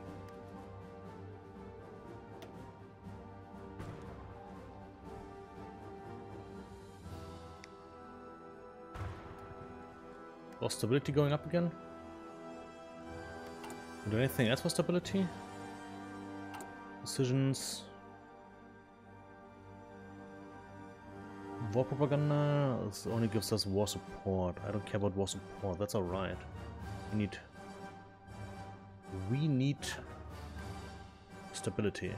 Or stability going up again? Do anything else for stability? Decisions. War propaganda. This only gives us war support. I don't care about war support. That's alright. We need. We need stability.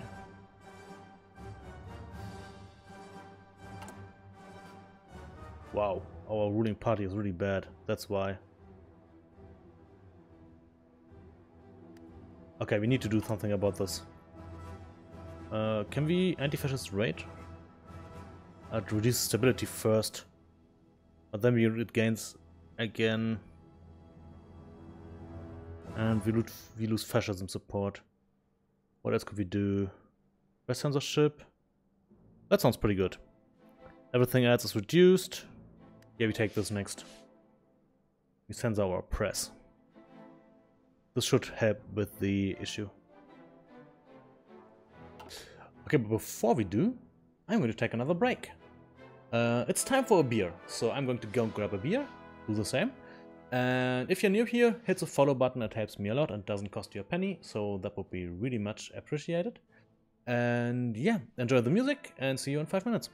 Wow, our ruling party is really bad. That's why. Okay, we need to do something about this. Uh, can we anti-fascist raid? I'd reduce stability first, but then we it gains again, and we lose we lose fascism support. What else could we do? Press censorship. That sounds pretty good. Everything else is reduced. Yeah, we take this next. We censor our press. This should help with the issue. Okay, but before we do, I'm going to take another break. Uh, it's time for a beer, so I'm going to go and grab a beer, do the same. And if you're new here, hit the follow button, it helps me a lot and doesn't cost you a penny, so that would be really much appreciated. And yeah, enjoy the music and see you in five minutes.